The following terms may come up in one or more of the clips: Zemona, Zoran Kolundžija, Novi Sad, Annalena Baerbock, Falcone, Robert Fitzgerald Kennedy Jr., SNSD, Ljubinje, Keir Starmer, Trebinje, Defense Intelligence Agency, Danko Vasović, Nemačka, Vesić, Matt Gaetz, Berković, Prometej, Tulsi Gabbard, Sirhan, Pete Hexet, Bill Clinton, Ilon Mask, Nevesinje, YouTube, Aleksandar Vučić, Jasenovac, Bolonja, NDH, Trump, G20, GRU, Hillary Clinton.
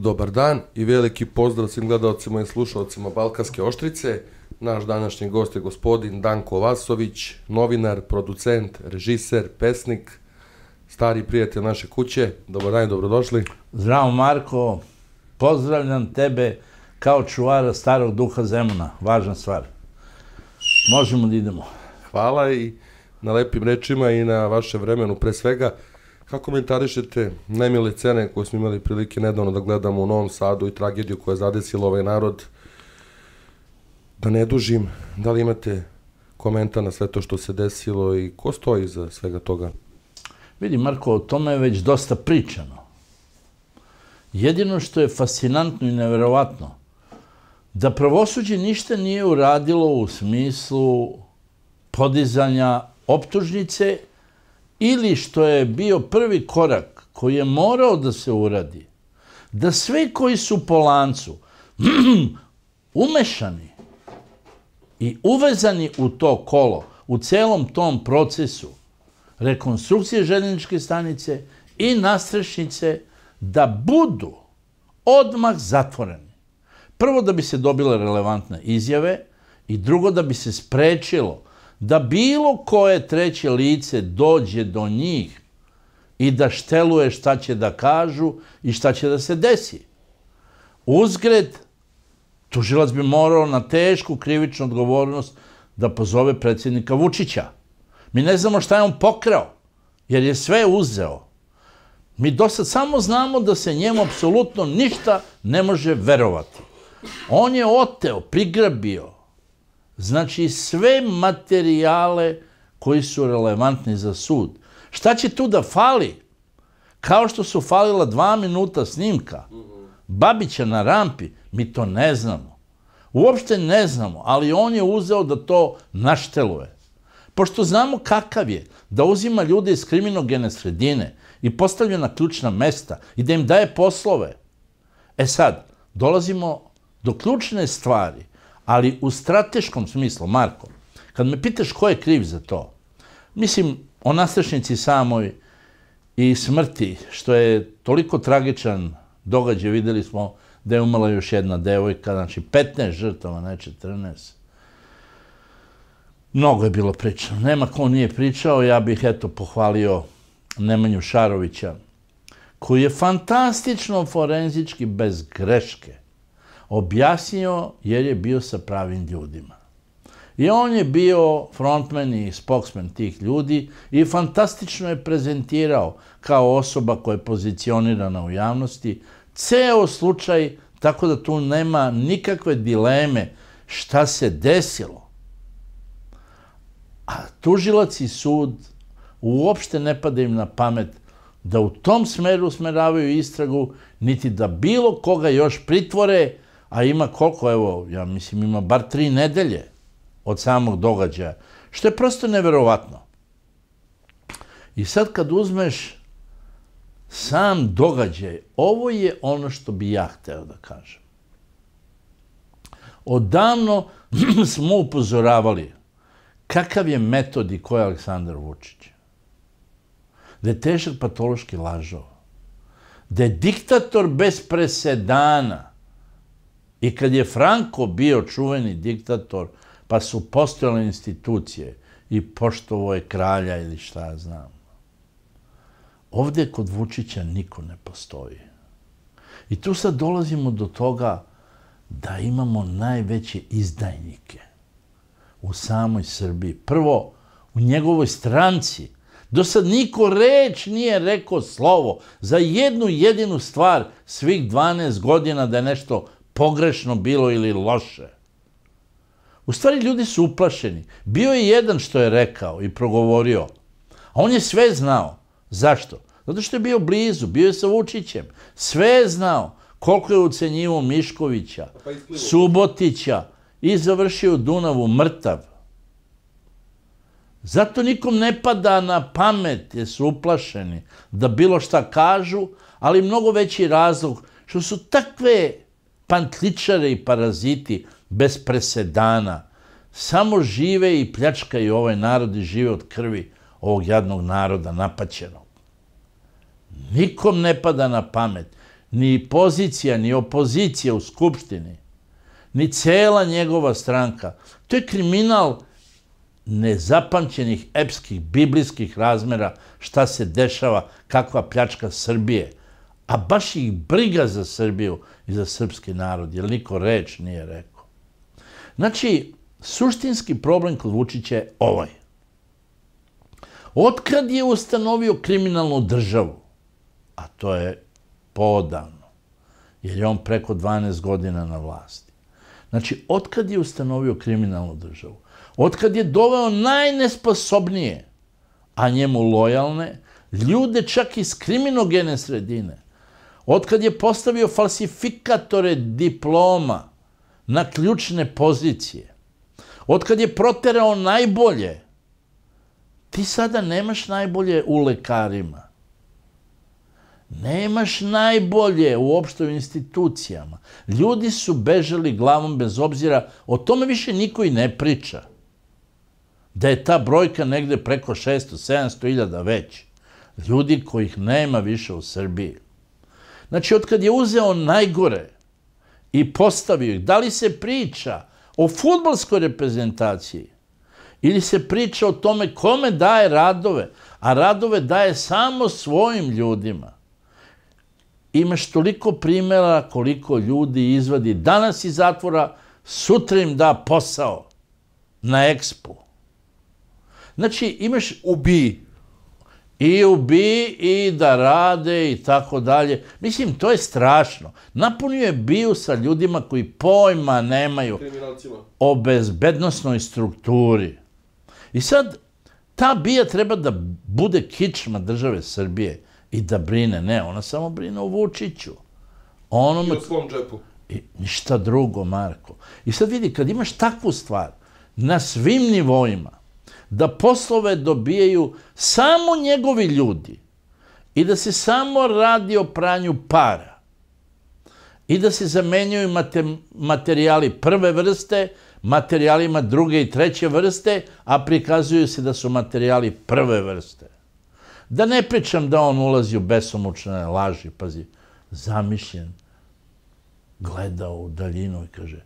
Dobar dan i veliki pozdrav svim gledalcima i slušalcima Balkanske oštrice. Naš današnji gost je gospodin Danko Vasović, novinar, producent, režiser, pesnik, stari prijatelj naše kuće. Dobar dan i dobrodošli. Zdravo Marko, pozdravljam tebe kao čuvara starog duha Zemona. Važna stvar. Možemo da idemo. Hvala i na lepim rečima i na vašem vremenu pre svega. Kako komentarišete nemile scene koje smo imali prilike nedavno da gledamo u Novom Sadu i tragediju koja je zadesila ovaj narod? Da ne dužim, da li imate komentar na sve to što se desilo i ko stoji iza svega toga? Vidi Marko, o tome je već dosta pričano. Jedino što je fascinantno i neverovatno, da pravosuđe ništa nije uradilo u smislu podizanja optužnice ili što je bio prvi korak koji je morao da se uradi, da sve koji su po lancu umešani i uvezani u to kolo, u celom tom procesu rekonstrukcije željezničke stanice i nastrešnice, da budu odmah zatvoreni. Prvo, da bi se dobile relevantne izjave i drugo, da bi se sprečilo da bilo koje treće lice dođe do njih i da šteluje šta će da kažu i šta će da se desi. Uzgred, tužilac bi morao na tešku krivičnu odgovornost da pozove predsjednika Vučića. Mi ne znamo šta je on pokrao, jer je sve uzeo. Mi do sad samo znamo da se njemu apsolutno ništa ne može verovati. On je oteo, prigrabio, znači sve materijale koji su relevantni za sud. Šta će tu da fali? Kao što su falila 2 minuta snimka Babića na rampi, mi to ne znamo. Uopšte ne znamo, ali on je uzeo da to našteluje. Pošto znamo kakav je, da uzima ljude iz kriminogene sredine i postavlja na ključna mesta i da im daje poslove. E sad, dolazimo do ključne stvari, ali u strateškom smislu, Marko, kad me pitaš ko je kriv za to, mislim o nastrešnici samoj i smrti, što je toliko tragičan događaj, videli smo da je umrla još jedna devojka, znači 15 žrtava, ne 14. Mnogo je bilo pričano, nema ko nije pričao, ja bih eto pohvalio Nemanju Šarovića, koji je fantastično forenzički, bez greške, objasnio jer je bio sa pravim ljudima. I on je bio frontman i spokesman tih ljudi i fantastično je prezentirao kao osoba koja je pozicionirana u javnosti ceo slučaj, tako da tu nema nikakve dileme šta se desilo. A tužilac i sud uopšte ne pada im na pamet da u tom smeru usmeravaju istragu, niti da bilo koga još pritvore, a ima koliko, evo, ja mislim ima bar 3 nedelje od samog događaja, što je prosto neverovatno. I sad kad uzmeš sam događaj, ovo je ono što bi ja hteo da kažem. Odavno smo upozoravali kakav je metod i ko je Aleksandar Vučić. Da je tešak patološki lažov. Da je diktator bez presedana. I kad je Franko bio čuveni diktator, pa su postojale institucije i poštovao je kralja ili šta ja znam. Ovdje kod Vučića niko ne postoji. I tu sad dolazimo do toga da imamo najveće izdajnike u samoj Srbiji. Prvo, u njegovoj stranci. Do sad niko reč nije rekao slovo za jednu jedinu stvar svih 12 godina da je nešto pogrešno bilo ili loše. U stvari, ljudi su uplašeni. Bio je jedan što je rekao i progovorio. A on je sve znao. Zašto? Zato što je bio blizu, bio je sa Vučićem. Sve je znao koliko je ucenjivo Miškovića, Subotića i završio u Dunavu mrtav. Zato nikom ne pada na pamet, jer su uplašeni da bilo šta kažu, ali mnogo veći razlog što su takve pantličare i paraziti bez presedana. Samo žive i pljačkaju ovaj narod i žive od krvi ovog jadnog naroda napaćenog. Nikom ne pada na pamet. ni pozicija, ni opozicija u Skupštini, ni cela njegova stranka. To je kriminal nezapamćenih epskih, biblijskih razmera šta se dešava, kakva pljačka Srbije. A baš ih briga za Srbiju i za srpski narod, jer niko reč nije rekao. Znači, suštinski problem kod Vučića je ovaj. Otkad je ustanovio kriminalnu državu, a to je poodavno, jer je on preko 12 godina na vlasti. Znači, otkad je ustanovio kriminalnu državu, otkad je doveo najnesposobnije, a njemu lojalne, ljude čak iz kriminogene sredine, otkad je postavio falsifikatore diploma na ključne pozicije, otkad je proterao najbolje, ti sada nemaš najbolje u lekarima, nemaš najbolje uopšte u institucijama. Ljudi su bežali glavom bez obzira, o tome više niko i ne priča. Da je ta brojka negde preko 600-700 hiljada već. Ljudi kojih nema više u Srbiji. Znači, otkad je uzeo najgore i postavio ih, da li se priča o fudbalskoj reprezentaciji ili se priča o tome kome daje radove, a radove daje samo svojim ljudima. Imaš toliko primjera koliko ljudi izvadi danas iz zatvora, sutra im da posao na ekspu. Znači, imaš ubi i da rade i tako dalje. Mislim, to je strašno. Napunio je BIA sa ljudima koji pojma nemaju o bezbednosnoj strukturi. I sad, ta BIA treba da bude kičma države Srbije i da brine. Ne, ona samo brine o Vučiću. I o svom džepu. Ništa drugo, Marko. I sad vidi, kad imaš takvu stvar na svim nivoima, da poslove dobijaju samo njegovi ljudi i da se samo radi o pranju para i da se zamenjuju materijali prve vrste materijalima druge i treće vrste, a prikazuju se da su materijali prve vrste. Da ne pričam da on ulazi u besomučne laži, pazi, zamišljen, gleda u daljinu i kaže,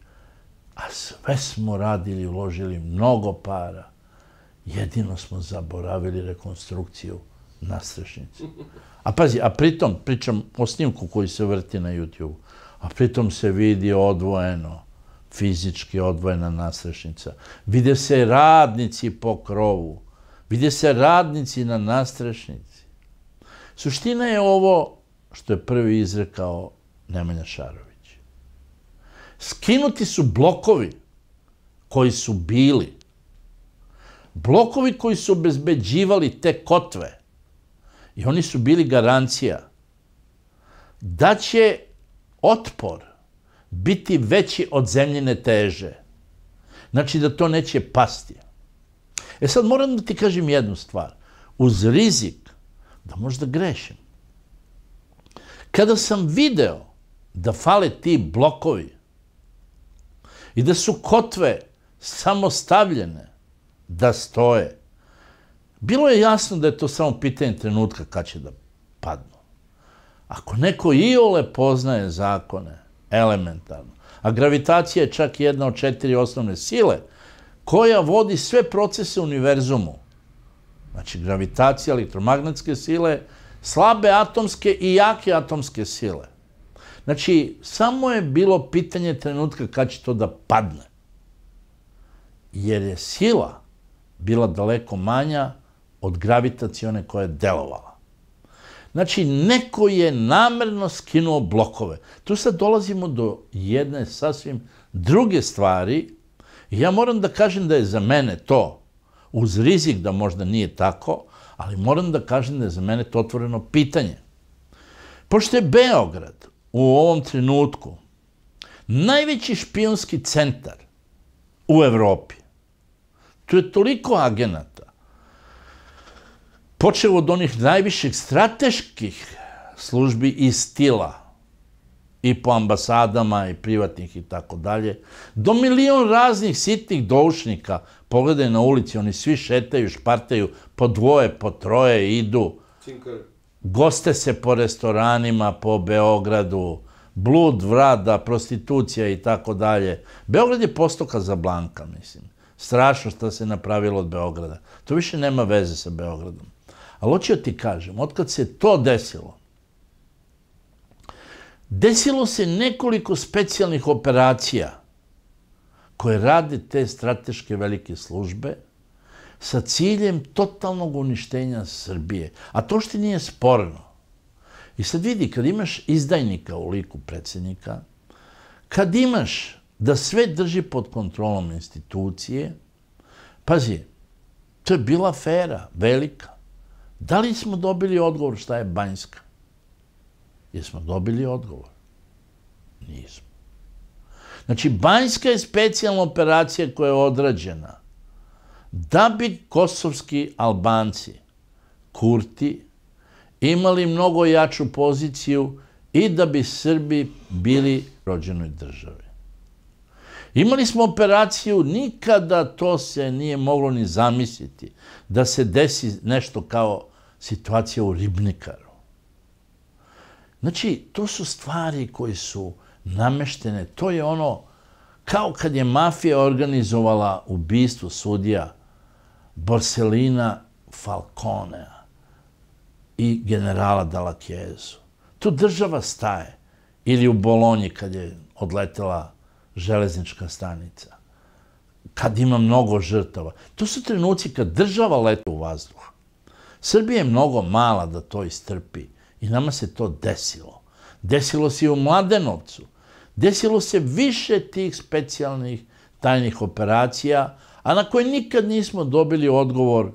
a sve smo radili, uložili mnogo para, jedino smo zaboravili rekonstrukciju nadstrešnice. A pazi, a pritom, pričam o snimku koji se vrti na YouTube, a pritom se vidi odvojeno, fizički odvojena nadstrešnica. Vide se radnici po krovu, vide se radnici na nadstrešnici. Suština je ovo što je prvi izrekao Nemanja Šarović. Skinuti su blokovi koji su bili, blokovi koji su obezbeđivali te kotve, i oni su bili garancija da će otpor biti veći od zemljine teže. Znači da to neće pasti. E sad moram da ti kažem jednu stvar. Uz rizik da možda grešim. Kada sam video da fale ti blokovi i da su kotve samo stavljene da stoje, bilo je jasno da je to samo pitanje trenutka kad će da padnu. Ako neko iole poznaje zakone, elementarno, a gravitacija je čak jedna od 4 osnovne sile koja vodi sve procese u univerzumu. Znači, gravitacija, elektromagnetske sile, slabe atomske i jake atomske sile. Znači, samo je bilo pitanje trenutka kad će to da padne. Jer je sila bila daleko manja od gravitacione koja je delovala. Znači, neko je namerno skinuo blokove. Tu sad dolazimo do jedne sasvim druge stvari. Ja moram da kažem da je za mene to, uz rizik da možda nije tako, ali moram da kažem da je za mene to otvoreno pitanje. Pošto je Beograd u ovom trenutku najveći špijunski centar u Evropi, tu je toliko agenata, počeo od onih najviših strateških službi i stila, i po ambasadama, i privatnih i tako dalje, do milion raznih sitnih doušnika. Pogledaj na ulici, oni svi šetaju, špartaju, po dvoje, po troje idu. goste se po restoranima, po Beogradu, blud, vrada, prostitucija i tako dalje. Beograd je postoka za Blanka, mislim. Strašno što se napravilo od Beograda. To više nema veze sa Beogradom. Ali hoću ti kažem, otkad se to desilo, desilo se nekoliko specijalnih operacija koje rade te strateške velike službe sa ciljem totalnog uništenja Srbije. A to što nije sporno. I sad vidi, kad imaš izdajnika u liku predsjednika, kad imaš da sve drži pod kontrolom institucije, pazi, to je bila afera, velika. Da li smo dobili odgovor šta je Banjska? Jesmo dobili odgovor? Nismo. Znači, Banjska je specijalna operacija koja je odrađena da bi kosovski Albanci, Kurti, imali mnogo jaču poziciju i da bi Srbi bili rođenoj državi. Imali smo operaciju, nikada to se nije moglo ni zamisliti, da se desi nešto kao situacija u Ribnikaru. Znači, to su stvari koje su nameštene. To je ono, kao kad je mafija organizovala ubistvo sudija Borselina, Falconea i generala Dalakijezu. Tu država staje. Ili u Bolonji kad je odletela železnička stanica. Kad ima mnogo žrtava. To su trenuci kad država lete u vazduh. Srbija je mnogo mala da to istrpi. I nama se to desilo. Desilo se i u Mladenovcu. Desilo se više tih specijalnih tajnih operacija, a na koje nikad nismo dobili odgovor,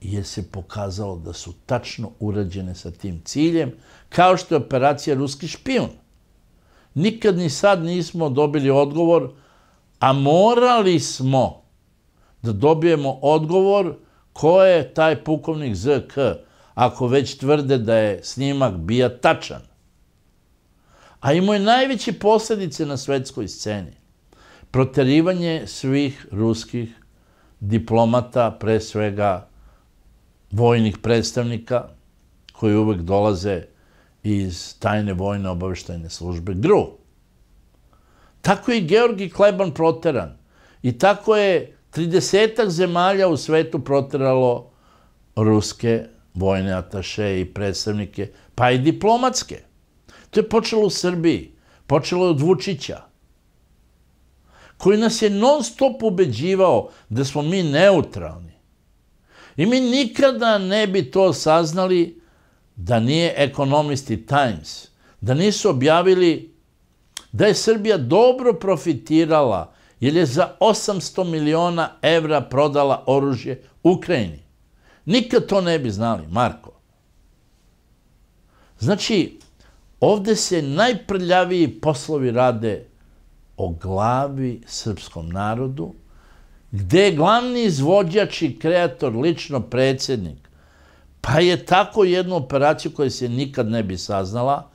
jer se pokazalo da su tačno urađene sa tim ciljem, kao što je operacija Ruski špijun. Nikad ni sad nismo dobili odgovor, a morali smo da dobijemo odgovor ko je taj pukovnik ZK, ako već tvrde da je snimak bio tačan. A imao je najveće posljedice na svetskoj sceni. Proterivanje svih ruskih diplomata, pre svega vojnih predstavnika, koji uvek dolaze iz tajne vojne obaveštajne službe GRU. Tako je Georgi Kleban proteran. I tako je 30-ak zemalja u svetu proteralo ruske vojne ataše i predstavnike, pa i diplomatske. To je počelo u Srbiji, počelo je od Vučića, koji nas je non stop ubeđivao da smo mi neutralni. I mi nikada ne bi to saznali da nije Economist i Times, da nisu objavili da je Srbija dobro profitirala jer je za 800 miliona evra prodala oružje Ukrajini. Nikad to ne bi znali, Marko. Znači, ovde se najprljaviji poslovi rade o glavi srpskom narodu, gde je glavni izvođač i kreator lično predsjednik. Pa je tako jednu operaciju koja se nikad ne bi saznala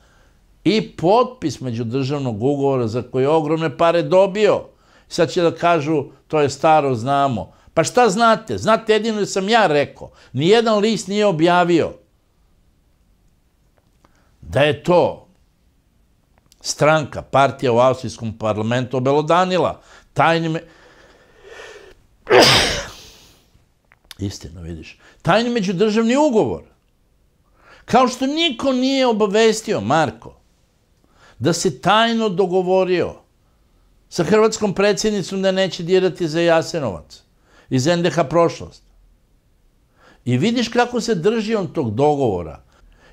i potpis međudržavnog ugovora za koje je ogromne pare dobio. Sad će da kažu, to je staro, znamo. Pa šta znate? Znate jedino da sam ja rekao. Nijedan list nije objavio da je to stranka, partija u austrijskom parlamentu obelodanila tajnim... Istino, vidiš. Tajni međudržavni ugovor. Kao što niko nije obavestio, Marko, da se tajno dogovorio sa hrvatskom predsjednicom da neće dirati za Jasenovac iz NDH prošlost. I vidiš kako se drži on tog dogovora.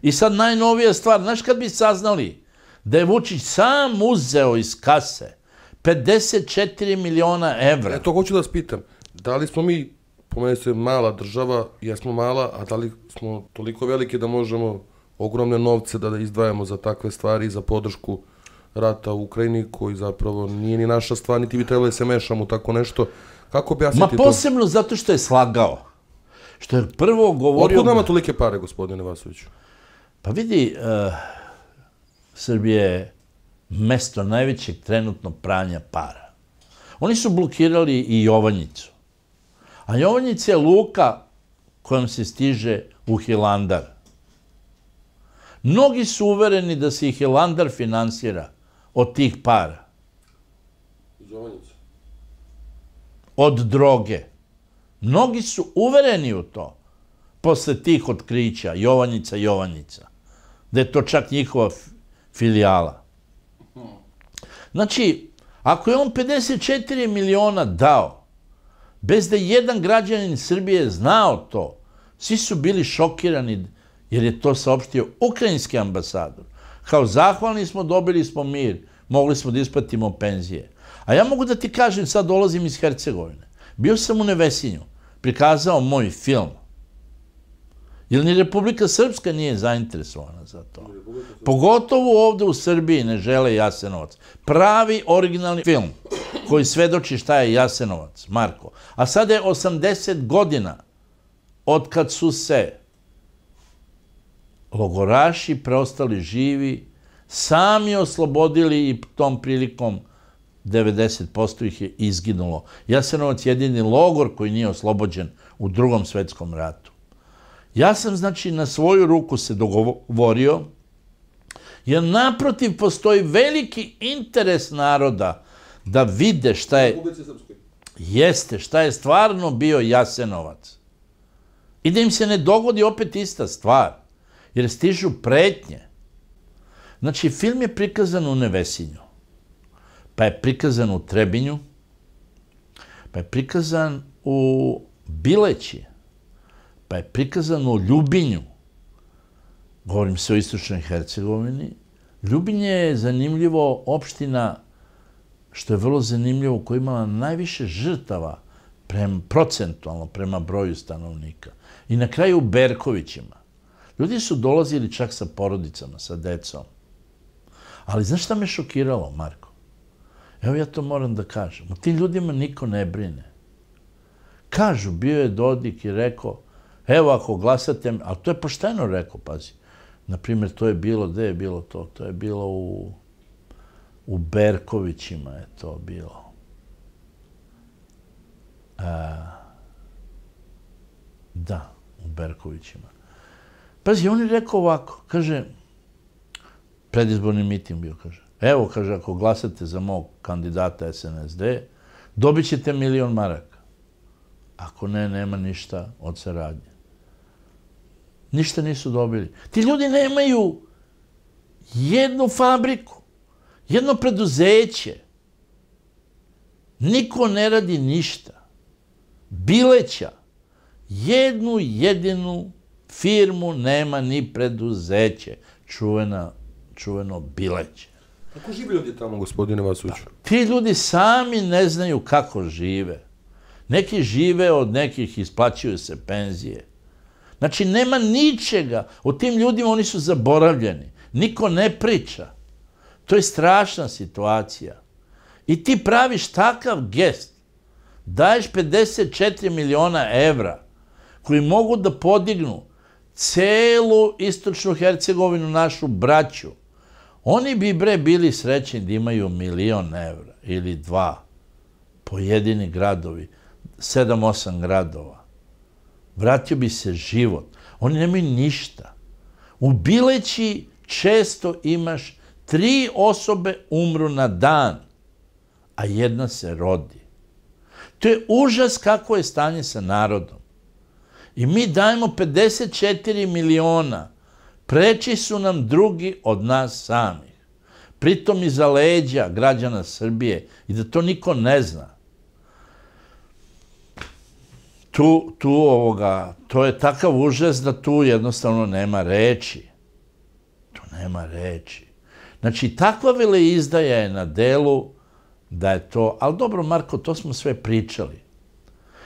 I sad najnovija stvar, znaš kad bi saznali da je Vučić sam uzeo iz kase 54 miliona evra. E, to hoću da vas pitam, da li smo mi, pomenu se, mala država, jesmo mala, a da li smo toliko velike da možemo ogromne novce da izdvajamo za takve stvari i za podršku rata u Ukrajini, koji zapravo nije ni naša stvar, niti bi trebalo da se mešamo tako nešto. Kako objasniti to? Ma posebno zato što je slagao. Što je prvo govorio... Otkud nama tolike pare, gospodine Vasoviću? Pa vidi, Srbija je mesto najvećeg trenutno pranja para. Oni su blokirali i Jovanjicu. A Jovanjica je luka kojom se stiže u Hilandar. Mnogi su uvereni da se i Hilandar finansira od tih para. Jovanjica. Od droge. Mnogi su uvereni u to. Posle tih otkrića, Jovanjica, da je to čak njihova filijala. Znači, ako je on 54 miliona dao, bez da jedan građanin Srbije znao to, svi su bili šokirani jer je to saopštio ukrajinski ambasador. Kao zahvalni smo, dobili smo mir, mogli smo da isplatimo penzije. A ja mogu da ti kažem, sad dolazim iz Hercegovine. Bio sam u Nevesinju, prikazao moj film. Jer ni Republika Srpska nije zainteresovana za to. Pogotovo ovde u Srbiji ne žele Jasenovac. Pravi originalni film koji svedoči šta je Jasenovac, Marko. A sada je 80 godina od kad su se logoraši preostali živi, sami oslobodili i tom prilikom 90% ih je izginulo. Jasenovac je jedini logor koji nije oslobođen u Drugom svetskom ratu. Ja sam, znači, na svoju ruku se dogovorio, jer naprotiv postoji veliki interes naroda da vide šta je stvarno bio Jasenovac. I da im se ne dogodi opet ista stvar, jer stižu pretnje. Znači, film je prikazan u Nevesinju, pa je prikazan u Trebinju, pa je prikazan u Bileći, pa je prikazano u Ljubinju, govorim se o istočnoj Hercegovini. Ljubinje je zanimljivo opština, što je vrlo zanimljivo, koja je imala najviše žrtava procentualno prema broju stanovnika. I na kraju u Berkovićima. Ljudi su dolazili čak sa porodicama, sa decom. Ali znaš šta me šokiralo, Marko? Evo ja to moram da kažem. O tim ljudima niko ne brine. Kažu, bio je Dodik i rekao, evo ako glasate, ali to je pošteno rekao, pazi. Naprimjer, to je bilo, gde je bilo to? To je bilo u Berkovićima je to bilo. Da, u Berkovićima. Pazi, on je rekao ovako, kaže, predizborni miting bio, kaže, evo, kaže, ako glasate za mog kandidata SNSD, dobit ćete $1.000.000. Ako ne, nema ništa od saradnje. Ništa nisu dobili. Ti ljudi nemaju jednu fabriku, jedno preduzeće. Niko ne radi ništa. Bileća jednu jedinu firmu nema ni preduzeće. Čuveno Bileće. Kako žive ljudi tamo, gospodine Vasoviću? Ti ljudi sami ne znaju kako žive. Neki žive od nekih, isplaćuju se penzije. Znači, nema ničega. O tim ljudima oni su zaboravljeni. Niko ne priča. To je strašna situacija. I ti praviš takav gest. Daješ 54 miliona evra koji mogu da podignu celu istočnu Hercegovinu, našu braću. Oni bi, bre, bili srećni da imaju $1.000.000 ili 2 pojedini gradovi. 7-8 gradova. Vratio bi se život. Oni nemaju ništa. U Bileći često imaš 3 osobe umru na dan, a jedna se rodi. To je užas kako je stanje sa narodom. I mi dajemo 54 miliona. Preči su nam drugi od nas samih. Pritom iza leđa građana Srbije i da to niko ne zna. To je takav užas da tu jednostavno nema reči. Tu nema reči. Znači, takva veleizdaja je na delu da je to... Ali dobro, Marko, to smo sve pričali.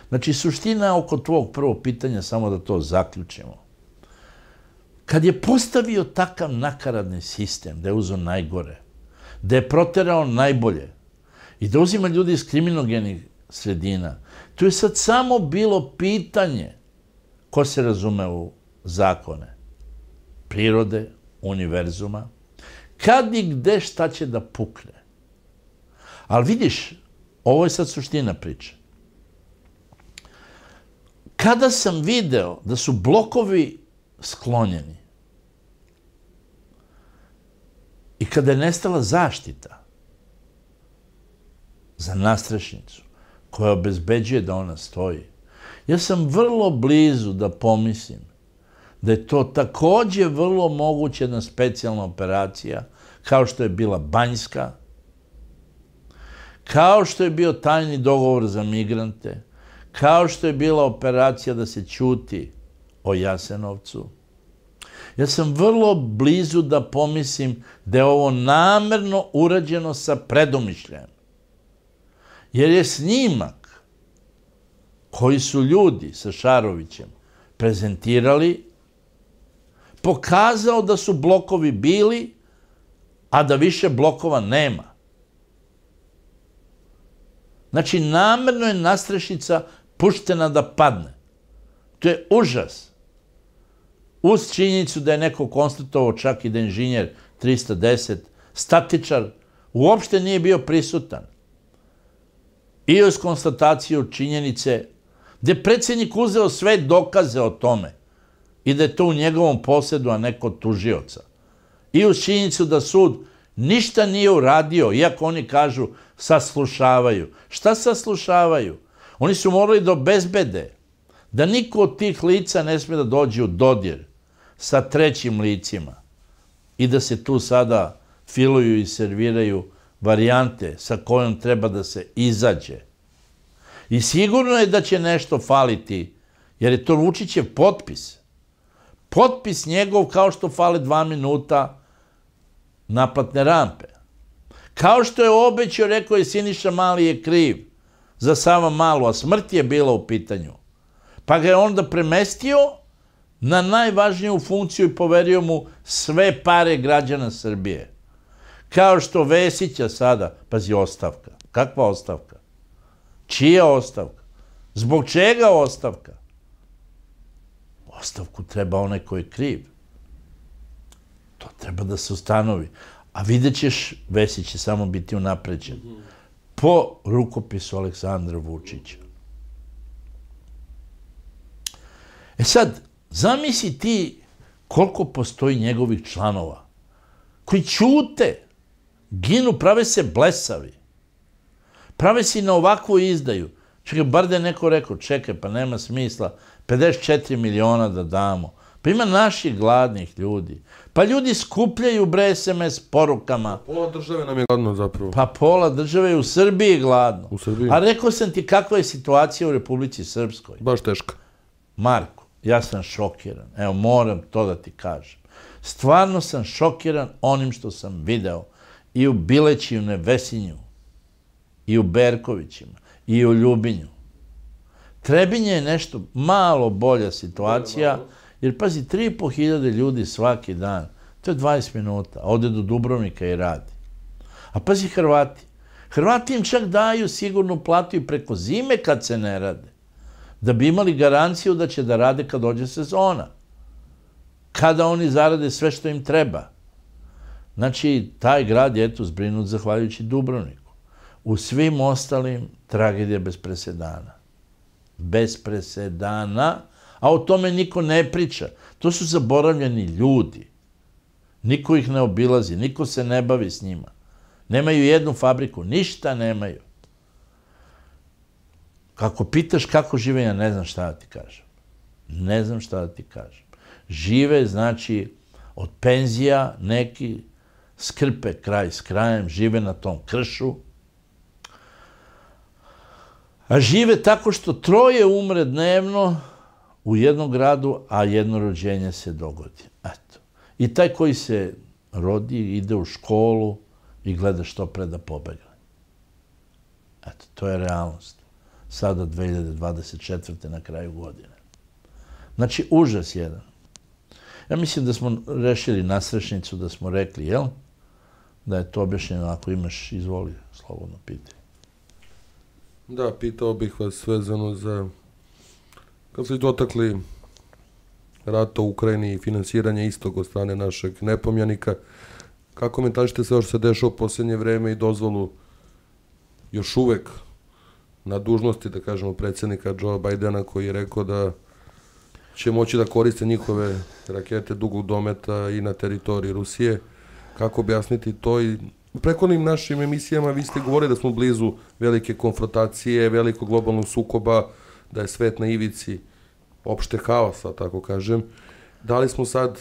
Znači, suština oko tvog prvog pitanja, samo da to zaključimo. Kad je postavio takav nakaradni sistem, da je uzeo najgore, da je proterao najbolje i da uzima ljudi iz kriminogenih sredina, tu je sad samo bilo pitanje ko se razume u zakone prirode, univerzuma, kad i gde šta će da pukne. Ali vidiš, ovo je sad suština priče. Kada sam video da su blokovi sklonjeni, I kada je nestala zaštita za nastrešnicu, koja obezbeđuje da ona stoji, ja sam vrlo blizu da pomislim da je to takođe vrlo moguća jedna specijalna operacija, kao što je bila Banjska, kao što je bio tajni dogovor za migrante, kao što je bila operacija da se ćuti o Jasenovcu. Ja sam vrlo blizu da pomislim da je ovo namerno urađeno sa predumišljajem. Jer je snimak koji su ljudi sa Šarovićem prezentirali pokazao da su blokovi bili, a da više blokova nema. Znači, namerno je nastrešnica puštena da padne. To je užas. Uz činjenicu da je neko konstatovao, čak i da inženjer 310, statičar, uopšte nije bio prisutan. I uz konstataciju činjenice gde je predsjednik uzeo sve dokaze o tome i da je to u njegovom posedu, a ne kod tužioca. I uz činjenicu da sud ništa nije uradio, iako oni kažu saslušavaju. Šta saslušavaju? Oni su morali da obezbede da niko od tih lica ne sme da dođe u dodir sa trećim licima i da se tu sada filuju i serviraju varijante sa kojom treba da se izađe. I sigurno je da će nešto faliti, jer je to Vučićev potpis. Potpis njegov, kao što fale 2 minuta naplatne rampe. Kao što je obećao, rekao je Siniša Mali je kriv za Sava Malu, a smrt je bila u pitanju. Pa ga je onda premestio na najvažniju funkciju i poverio mu sve pare građana Srbije. Kao što Vesića sada, pazi, ostavka. Kakva ostavka? Čija ostavka? Zbog čega ostavka? Ostavku treba onaj koji je kriv. To treba da se ustanovi. A vidjet ćeš, Vesić će samo biti unapređen. Po rukopisu Aleksandra Vučića. E sad, zamisli ti koliko postoji njegovih članova koji ćute, ginu, prave se blesavi. Prave se i na ovakvu izdaju. Čekaj, bar da je neko rekao, čekaj, pa nema smisla, 54 miliona da damo. Pa ima naših gladnih ljudi. Pa ljudi skupljaju bre SMS porukama. Pola države nam je gladno zapravo. Pa pola države je u Srbiji gladno. U Srbiji. A rekao sam ti kakva je situacija u Republici Srpskoj. Baš teška. Marko, ja sam šokiran. Evo, moram to da ti kažem. Stvarno sam šokiran onim što sam video i u Bileći, i u Nevesinju, i u Berkovićima, i u Ljubinju. Trebinje je nešto malo bolja situacija, jer pazi, 3.500 ljudi svaki dan, to je 20 minuta, ode do Dubrovnika i radi. A pazi Hrvati, Hrvati im čak daju sigurnu platu i preko zime kad se ne rade, da bi imali garanciju da će da rade kad dođe sezona, kada oni zarade sve što im treba. Znači, taj grad je eto zbrinut zahvaljujući Dubrovniku. U svim ostalim tragedija bez presedana. Bez presedana, a o tome niko ne priča. To su zaboravljeni ljudi. Niko ih ne obilazi, niko se ne bavi s njima. Nemaju jednu fabriku, ništa nemaju. Kako pitaš kako žive, ja ne znam šta da ti kažem. Ne znam šta da ti kažem. Žive, znači, od penzija neki, skrpe kraj s krajem, žive na tom kršu. A žive tako što 3 umre dnevno u jednom gradu, a jedno rođenje se dogodi. Eto. I taj koji se rodi ide u školu i gleda što pre da pobegne. Eto, to je realnost. Sada 2024. na kraju godine. Znači, užas jedan. Ja mislim da smo rešili nastrešnicu, da smo rekli, jel? Da je to objašnjeno, ako imaš, izvoli, slobodno pitaj. Da, pitao bih vas svezano za, kad ste dotakli rata u Ukrajini i finansiranje istog od strane našeg nepomjanika, kako komentarišete sve što se dešava u posljednje vreme i dozvolu još uvek na dužnosti, da kažemo, predsjednika Joe Bidena, koji je rekao da će moći da koriste njihove rakete dugog dometa i na teritoriji Rusije. Kako objasniti to? I u prethodnim našim emisijama vi ste govorili da smo blizu velike konfrontacije, velikog globalnog sukoba, da je svet na ivici opšte haosa, tako kažem. Da li smo sad...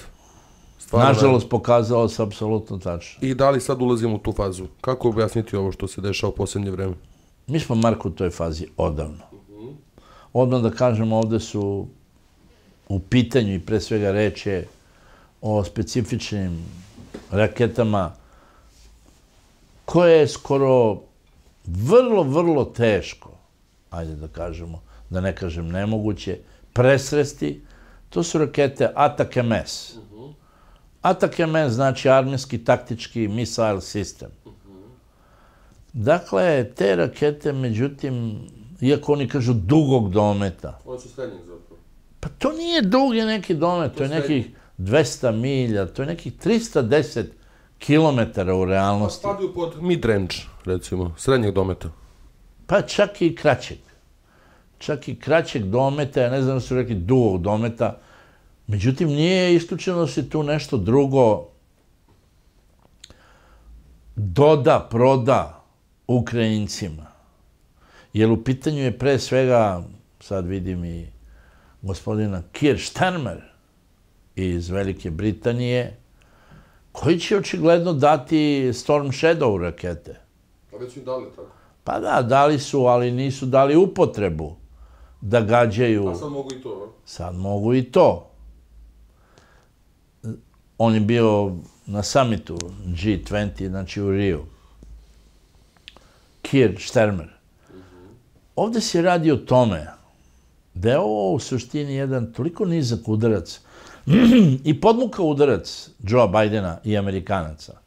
Nažalost, pokazalo se apsolutno tačno. I da li sad ulazimo u tu fazu? Kako objasniti ovo što se dešava u posljednje vreme? Mi smo, Marko, u toj fazi odavno. Odmah da kažemo, ovde su u pitanju i pre svega reč je o specifičnim raketama koje je skoro vrlo, vrlo teško, ajde da kažemo, da ne kažem nemoguće, presresti. To su rakete Atak MS. Atak MS znači armijski taktički missile sistem. Dakle, te rakete, međutim, iako oni kažu dugog dometa. Ovo su srednjih zapravo. Pa to nije dugi neki domet, to je nekih 200 milja, to je nekih 310 kilometara u realnosti. Pa spadaju pod mid-range, recimo, srednjeg dometa. Pa čak i kraćeg. Čak i kraćeg dometa, ja ne znam da su rekli dugog dometa. Međutim, nije isključeno se tu nešto drugo doda, proda Ukrajincima. Jer u pitanju je pre svega, sad vidim i gospodina Keir Starmer iz Velike Britanije, koji će očigledno dati Storm Shadow rakete. Pa već su dali tako? Pa da, dali su, ali nisu dali upotrebu da gađaju. A sad mogu i to, ne? Sad mogu i to. On je bio na samitu G20, znači u Riju. Keir Starmer. Ovdje se radi o tome da je ovo u suštini jedan toliko nizak udarac i podmuka udarac Joe Bidena i Amerikanaca,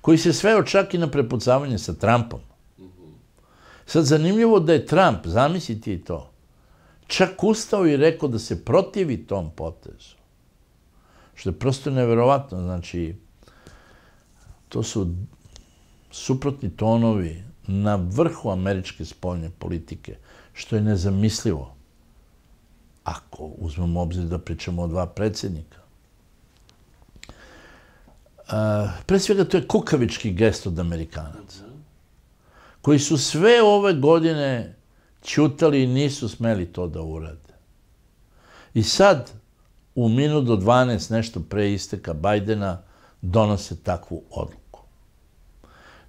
koji se sveo čak i na prepucavanje sa Trumpom. Sad, zanimljivo da je Trump, zamislite i to, čak ustao i rekao da se protivi tom potezu. Što je prosto neverovatno, znači, to su suprotni tonovi na vrhu američke spoljne politike, što je nezamislivo. Ako uzmemo obzir da pričamo o dva predsjednika. Pre svega, to je kukavički gest od Amerikanaca, koji su sve ove godine ćutali i nisu smeli to da urade. I sad, u minut do 12, nešto pre isteka Bajdena, donose takvu odluku.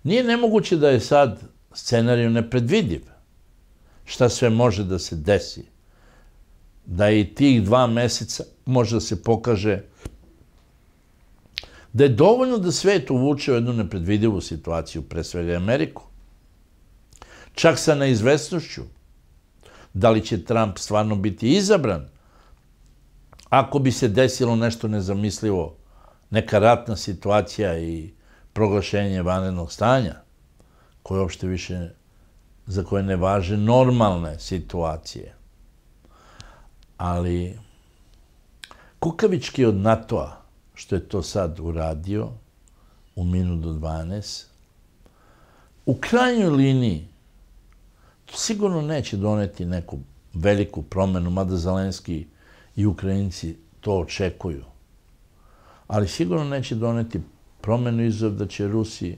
Nije nemoguće da je sad scenariju nepredvidiv. Šta sve može da se desi. Da i tih 2 meseca može da se pokaže da je dovoljno da svet uvuče u jednu nepredvidivu situaciju, pre svega Ameriku. Čak sa neizvesnošću. Da li će Trump stvarno biti izabran? Ako bi se desilo nešto nezamislivo, neka ratna situacija i proglašenje vanrednog stanja, koje uopšte više, za koje ne važe normalne situacije. Ali kukavički od NATO-a, što je to sad uradio u minut do 12, u krajnjoj liniji to sigurno neće doneti neku veliku promenu, mada Zelenski i Ukrajinci to očekuju. Ali sigurno neće doneti promenu izvod da će Rusi,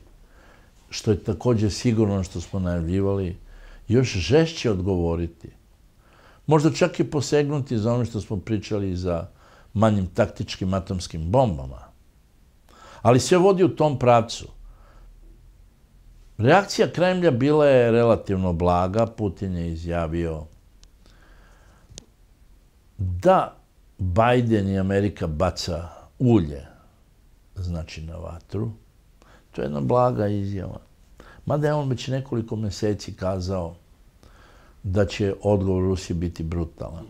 što je također sigurno što smo najavljivali, još žešće odgovoriti. Možda čak i posegnuti za ono što smo pričali za manjim taktičkim atomskim bombama. Ali sve vodi u tom pravcu. Reakcija Kremlja bila je relativno blaga. Putin je izjavio da Biden i Amerika baca ulje, znači na vatru. To je jedna blaga izjava. Mada je on već nekoliko meseci kazao da će odgovor Rusije biti brutalan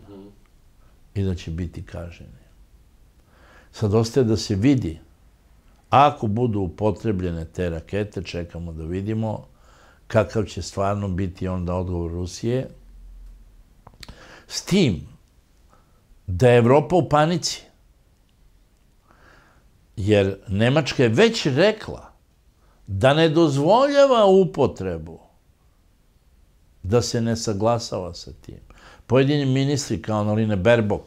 i da će biti kažnjeni. Sad ostaje da se vidi. Ako budu upotrebljene te rakete, čekamo da vidimo kakav će stvarno biti onda odgovor Rusije. S tim da je Evropa u panici. Jer Nemačka je već rekla da ne dozvoljava upotrebu, da se ne saglasava sa tim. Pojedini ministri, kao Annalena Baerbock,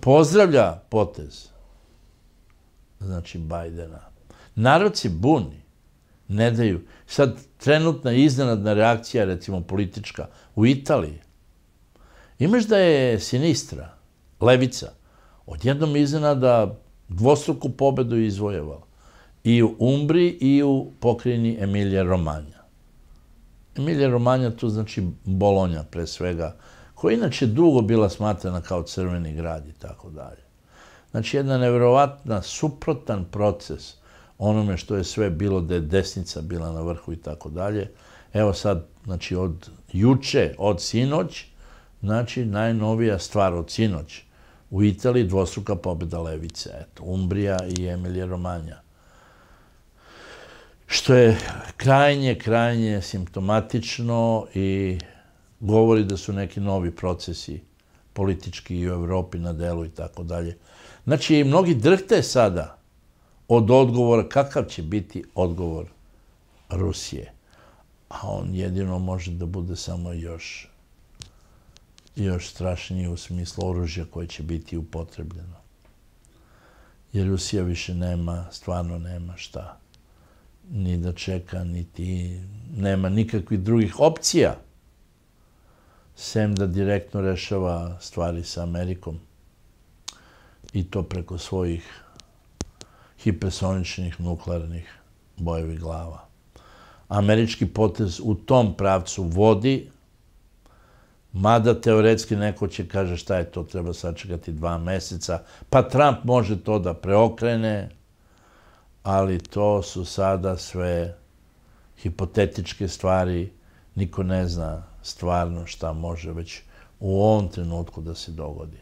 pozdravlja potez znači Bajdena. Narod se buni, ne daju. Sad trenutna iznenadna reakcija, recimo politička, u Italiji. Imaš da je Sinistra, levica, odjednom iznenada dvostruku pobedu izvojevala. I u Umbriji i u pokrajini Emilija Romanja. Emilija Romanja, to znači Bolonja pre svega, koja inače dugo bila smatrana kao crveni grad i tako dalje. Znači, jedna nevjerovatna, suprotan proces onome što je sve bilo, da je desnica bila na vrhu i tako dalje. Evo sad, znači, od juče, od sinoć, znači, najnovija stvar od sinoć. U Italiji dvostruka pobjeda levice, eto, Umbrija i Emilija Romanja. Što je krajnje simptomatično i govori da su neki novi procesi politički i u Evropi na delu i tako dalje. Znači, i mnogi drhte sada od odgovora kakav će biti odgovor Rusije. A on jedino može da bude samo još strašniji u smislu oružja koje će biti upotrebljeno. Jer Rusija više nema, stvarno nema šta. Ni da čeka, niti nema nikakvih drugih opcija, sem da direktno rešava stvari sa Amerikom. I to preko svojih hipersoničnih nuklearnih bojevih glava. Američki potez u tom pravcu vodi, mada teoretski neko će kaže šta je to, treba sačekati 2 meseca, pa Trump može to da preokrene, ali to su sada sve hipotetičke stvari, niko ne zna stvarno šta može već u ovom trenutku da se dogodi.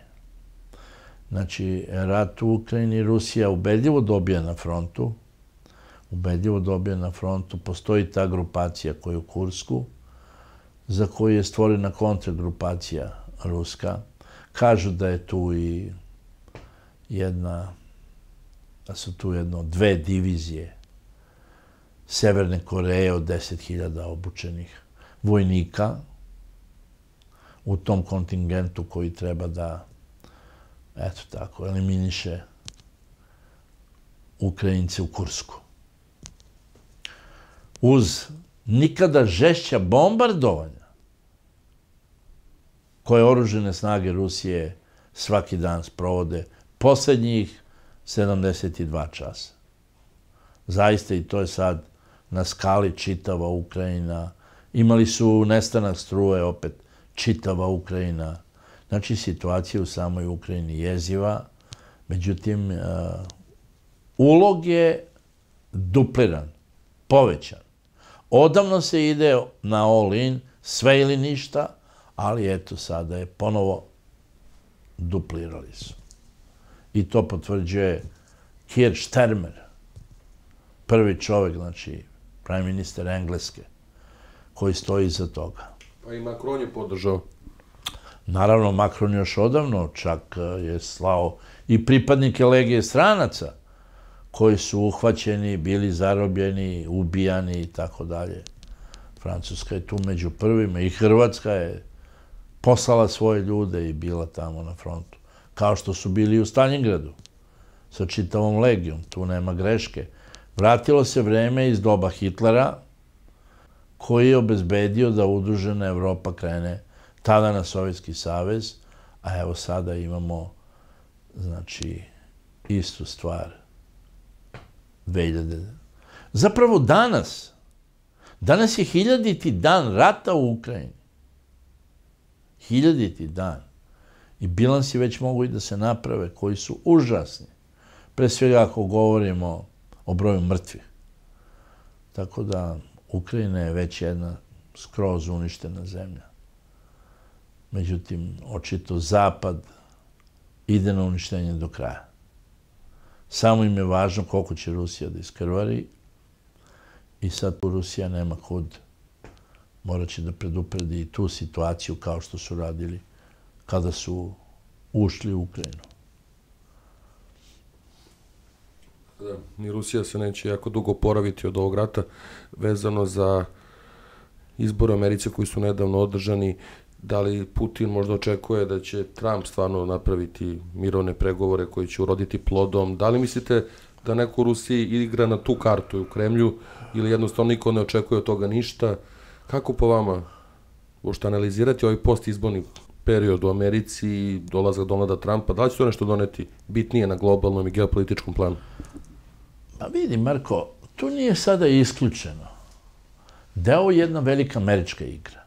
Znači, rat u Ukrajini, Rusija ubedljivo dobija na frontu, postoji ta grupacija koja je u Kursku, za koju je stvorena kontragrupacija ruska. Kažu da je tu i da su tu 2 divizije Severne Koreje od 10.000 obučenih vojnika u tom kontingentu koji treba da, eto tako, eliminiše Ukrajince u Kursku. Uz nikada žešća bombardovanja koje oružene snage Rusije svaki dan sprovode posljednjih 72 časa. Zaista, i to je sad na skali čitava Ukrajina. Imali su nestanak struje, opet čitava Ukrajina. Znači, situacija u samoj Ukrajini jeziva. Međutim, ulog je dupliran, povećan. Odavno se ide na all-in, sve ili ništa, ali eto, sada je ponovo duplirali su. I to potvrđuje Keir Starmer, prvi čovjek, znači, prime minister Engleske, koji stoji iza toga. Pa i Macron je podržao. Naravno, Macron još odavno čak je slao i pripadnike legije stranaca, koji su uhvaćeni, bili zarobljeni, ubijani i tako dalje. Francuska je tu među prvima i Hrvatska je poslala svoje ljude i bila tamo na frontu. Kao što su bili u Staljingradu, sa čitavom legijom. Tu nema greške. Vratilo se vreme iz doba Hitlera, koji je obezbedio da udružena Evropa krene tada na Sovjetski savez, a evo sada imamo, znači, istu stvar. Zapravo danas, je 1000. dan rata u Ukrajini. 1000. dan. I bilansi već mogu i da se naprave, koji su užasni. Pre svega ako govorimo o broju mrtvih. Tako da Ukrajina je već jedna skroz uništena zemlja. Međutim, očito Zapad ide na uništenje do kraja. Samo im je važno koliko će Rusija da iskrvari. I sad tu Rusija nema kud. Morat će da predupredi i tu situaciju kao što su radili kada su ušli u Ukrajinu. Ni Rusija se neće jako dugo oporaviti od ovog rata. Vezano za izbor Americe koji su nedavno održani, da li Putin možda očekuje da će Trump stvarno napraviti mirovne pregovore koji će uroditi plodom? Da li mislite da neko u Rusiji igra na tu kartu u Kremlju ili jednostavno niko ne očekuje od toga ništa. Kako po vama uopšte analizirati ovaj postizborni period u Americi, dolazak Donalda Trumpa, da li će to nešto doneti bitnije na globalnom i geopolitičkom planu? Pa vidi, Marko, to nije sada isključeno. Deo je jedna velika američka igra.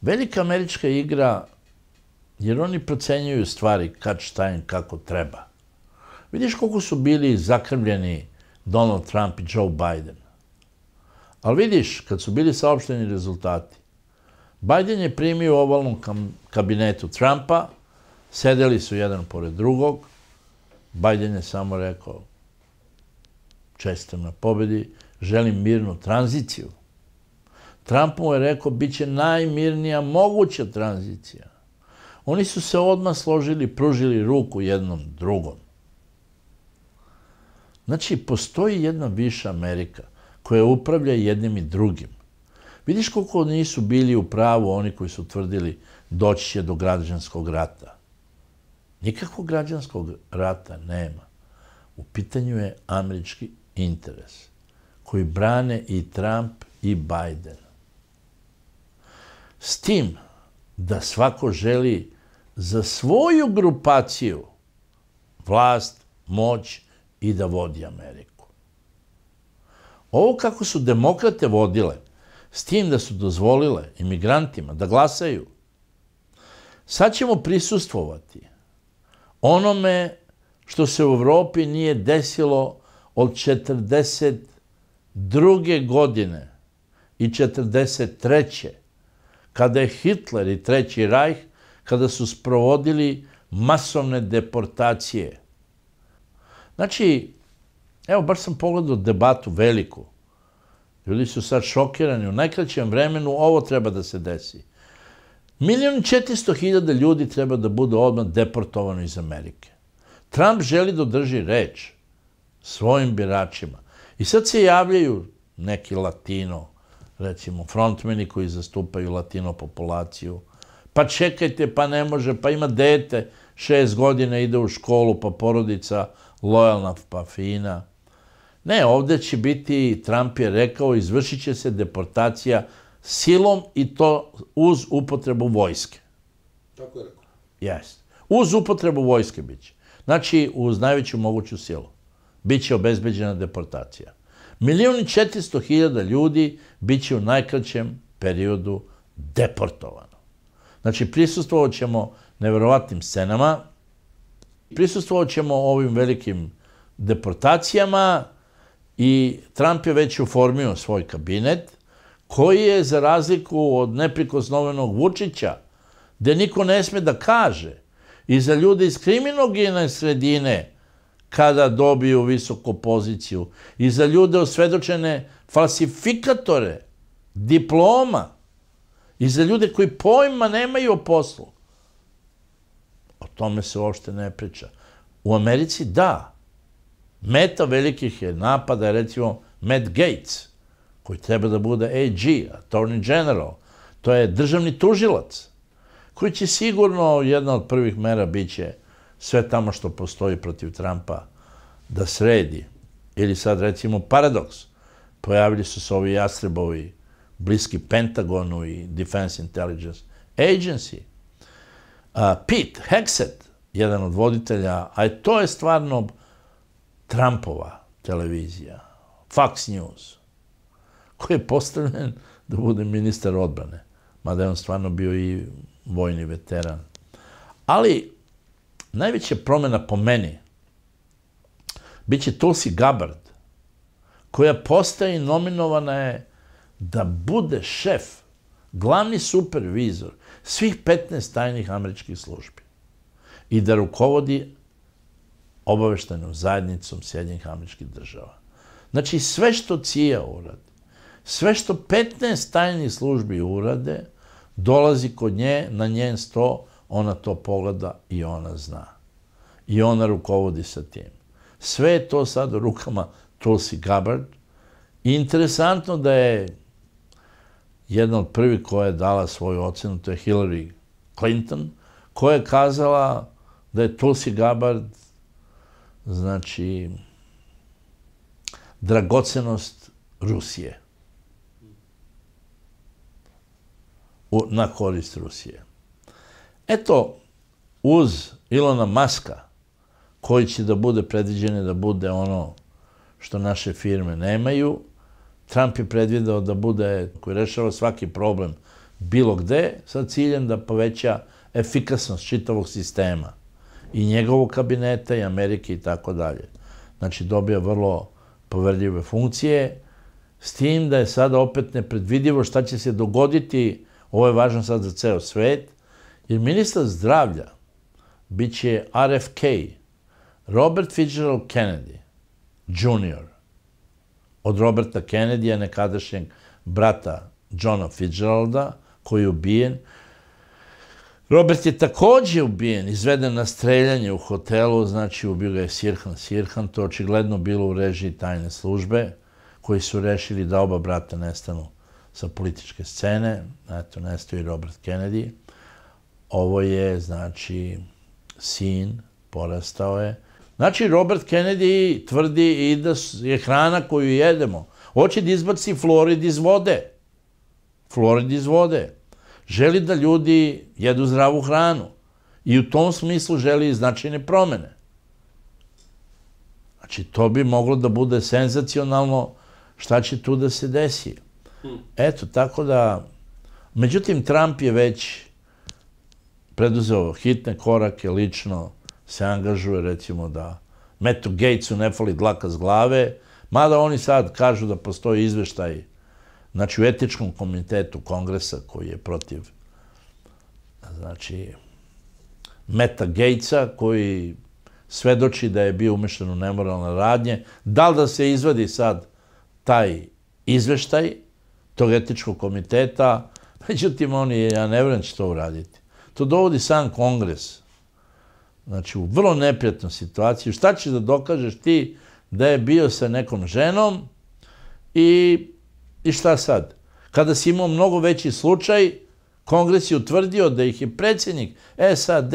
Velika američka igra, jer oni procenjuju stvari kad, šta im, kako treba. Vidiš koliko su bili zakrvljeni Donald Trump i Joe Biden. Ali vidiš, kad su bili saopšteni rezultati, Biden je primio u ovalnom kabinetu Trumpa, sedeli su jedan pored drugog, Biden je samo rekao, čestitam na pobedi, želim mirnu tranziciju. Trump mu je rekao, bit će najmirnija moguća tranzicija. Oni su se odmah složili, pružili ruku jednom drugom. Znači, postoji jedna viša Amerika koja upravlja jednim i drugim. Vidiš koliko nisu bili u pravu oni koji su tvrdili doći će do građanskog rata. Nikakvog građanskog rata nema. U pitanju je američki interes koji brane i Trump i Biden. S tim da svako želi za svoju grupaciju vlast, moć i da vodi Ameriku. Ovo kako su demokrate vodile, s tim da su dozvolile imigrantima da glasaju, sad ćemo prisustvovati onome što se u Evropi nije desilo od 1942. godine i 1943. kada je Hitler i Treći Rajh, kada su sprovodili masovne deportacije. Znači, evo, baš sam pogledao debatu veliku. Ljudi su sad šokirani. U najkraćem vremenu ovo treba da se desi. 1.400.000 ljudi treba da budu odmah deportovani iz Amerike. Trump želi da održi reč svojim biračima. I sad se javljaju neki latino, recimo frontmeni koji zastupaju latino populaciju. Pa čekajte, pa ne može, pa ima dete, 6 godina ide u školu, pa porodica lojalna, pa fina. Ne, ovdje će biti, Trump je rekao, izvršit će se deportacija silom i to uz upotrebu vojske. Tako je rekao. Jeste. Uz upotrebu vojske biće. Znači, uz najveću moguću silu. Biće obezbeđena deportacija. 1.400.000 ljudi biće u najkraćem periodu deportovano. Znači, prisustvovat ćemo nevjerovatnim scenama, prisustvovat ćemo ovim velikim deportacijama i Trump je već uformio svoj kabinet koji je, za razliku od neprikosnovenog Vučića, gde niko ne sme da kaže, i za ljude iz kriminogene sredine kada dobiju visoku poziciju, i za ljude osvedočene falsifikatore diploma, i za ljude koji pojma nemaju o poslu. O tome se uopšte ne priča. U Americi da. Meta velikih je napada, recimo Matt Gaetz, koji treba da bude AG, Attorney General, to je državni tužilac, koji će sigurno, jedna od prvih mera biće sve tamo što postoji protiv Trumpa da sredi. Ili sad recimo paradoks, pojavili su se ovi jastrebovi bliski Pentagonu i Defense Intelligence Agency. Pete Hexet, jedan od voditelja, a to je stvarno Trumpova televizija, Fox News, koji je postavljen da bude ministar odbrane, mada je on stvarno bio i vojni veteran. Ali najveća promjena po meni biće Tulsi Gabard, koja postaje i nominovana je da bude šef, glavni supervizor svih 15 tajnih američkih službi i da rukovodi obaveštajnom zajednicom Sjedinjenih Američkih Država. Znači, sve što CIA uradi, sve što 15 tajnih službi urade, dolazi kod nje, na njen sto, ona to pogleda i ona zna. I ona rukovodi sa tim. Sve je to sad u rukama Tulsi Gabbard. I interesantno da je jedna od prvih koja je dala svoju ocenu, to je Hillary Clinton, koja je kazala da je Tulsi Gabbard znači, dragocenost Rusije. Na korist Rusije. Eto, uz Ilona Maska, koji će da bude predviđene da bude ono što naše firme nemaju, Trump je predvidao da bude koji rešava svaki problem bilo gde, sa ciljem da poveća efikasnost čitavog sistema i njegovog kabineta i Amerike i tako dalje. Znači, dobija vrlo poverljive funkcije, s tim da je sada opet nepredvidivo šta će se dogoditi. Ovo je važno sad za ceo svet, jer ministar zdravlja bit će RFK, Robert Fitzgerald Kennedy Jr. od Roberta Kennedyja, nekadašnjeg brata Johna Fitzgeralda, koji je ubijen. Robert je također ubijen, izveden na streljanje u hotelu, znači ubio ga je Sirhan. To je očigledno bilo u režiji tajne službe, koji su rešili da oba brata nestanu sa političke scene. Eto, nestao i Robert Kennedy. Ovo je, znači, sin, porastao je. Znači, Robert Kennedy tvrdi i da je hrana koju jedemo. Hoće da izbaci fluorid iz vode. Fluorid iz vode. Želi da ljudi jedu zdravu hranu. I u tom smislu želi značajne promene. Znači, to bi moglo da bude senzacionalno šta će tu da se desi. Eto, tako da... Međutim, Trump je već preduzeo hitne korake, lično se angažuje, recimo, da Mattu Gaetzu ne fali dlaka s glave, mada oni sad kažu da postoji izveštaj, znači, u etičkom komitetu Kongresa koji je protiv, znači, Matta Gaetza, koji svedoči da je bio umešan u nemoralne radnje. Da li da se izvadi sad taj izveštaj tog etičkog komiteta? Međutim, oni, ja ne vjerujem, će to uraditi. To dovodi sam Kongres, znači, u vrlo neprijatnu situaciju. Šta ćeš da dokažeš ti da je bio sa nekom ženom i šta sad? Kada si imao mnogo veći slučaj, Kongres je utvrdio da ih je predsjednik SAD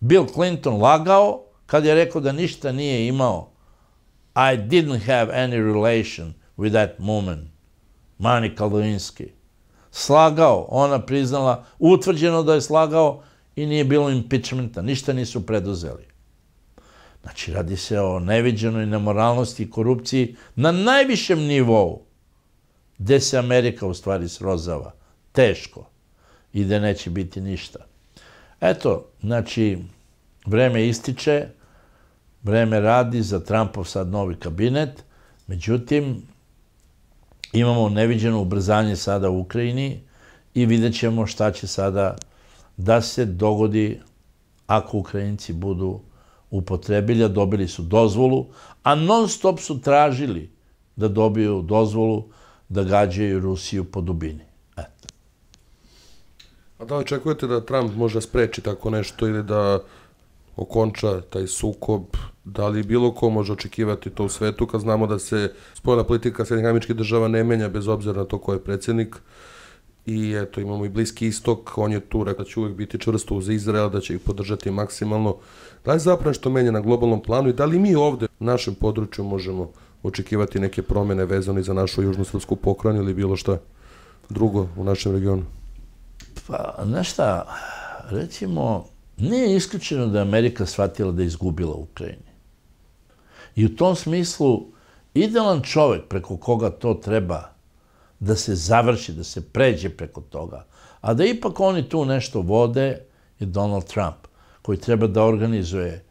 Bill Clinton lagao kad je rekao da ništa nije imao. I didn't have any relation with that woman. Mani Kalduinski. Slagao, ona priznala, utvrđeno da je slagao i nije bilo impeachmenta, ništa nisu preduzeli. Znači, radi se o neviđenoj nemoralnosti i korupciji na najvišem nivou, gde se Amerika u stvari srozava, teško, i gde neće biti ništa. Eto, znači, vreme ističe, vreme radi za Trumpov sad novi kabinet, međutim, imamo neviđeno ubrzanje sada u Ukrajini i vidjet ćemo šta će sada da se dogodi ako Ukrajinci budu upotrebili, a dobili su dozvolu, a non stop su tražili da dobiju dozvolu da gađaju Rusiju po dubini. Eto. A da očekujete da Trump može spreči tako nešto ili da okonča taj sukob? Da li bilo ko može očekivati to u svetu, kad znamo da se spoljna politika SAD-a ne menja bez obzira na to ko je predsjednik? I eto, imamo i Bliski istok, on je tu rekao da će uvijek biti čvrsto uz Izrael, da će ih podržati maksimalno. Da li zapravo nešto menja na globalnom planu i da li mi ovde u našem području možemo očekivati neke promjene vezane za našu južnosrpsku pokrajinu ili bilo šta drugo u našem regionu? Pa, znaš šta, recimo, nije isključeno da je Amerika shvatila da je izgubila Ukrajinu. I u tom smislu, idealan čovjek preko koga to treba da se završi, da se pređe preko toga, a da ipak oni tu nešto vode, je Donald Trump, koji treba da organizuje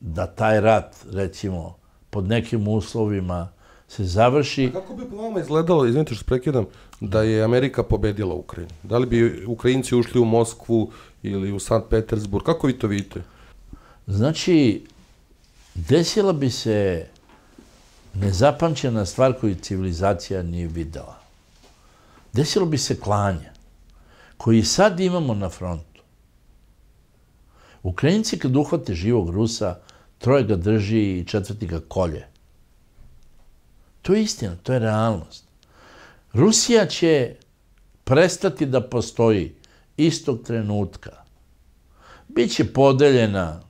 da taj rat, recimo, pod nekim uslovima se završi. A kako bi po vama izgledalo, izvinite što prekidam, da je Amerika pobedila Ukrajinu? Da li bi Ukrajinci ušli u Moskvu ili u Sankt Petersburg? Kako vi to vidite? Znači, desila bi se nezapamćena stvar koju civilizacija nije videla. Desilo bi se klanje, koji sad imamo na frontu. Ukrajinci kad uhvate živog Rusa, troje ga drži i četvrti ga kolje. To je istina, to je realnost. Rusija će prestati da postoji istog trenutka. Biće podeljena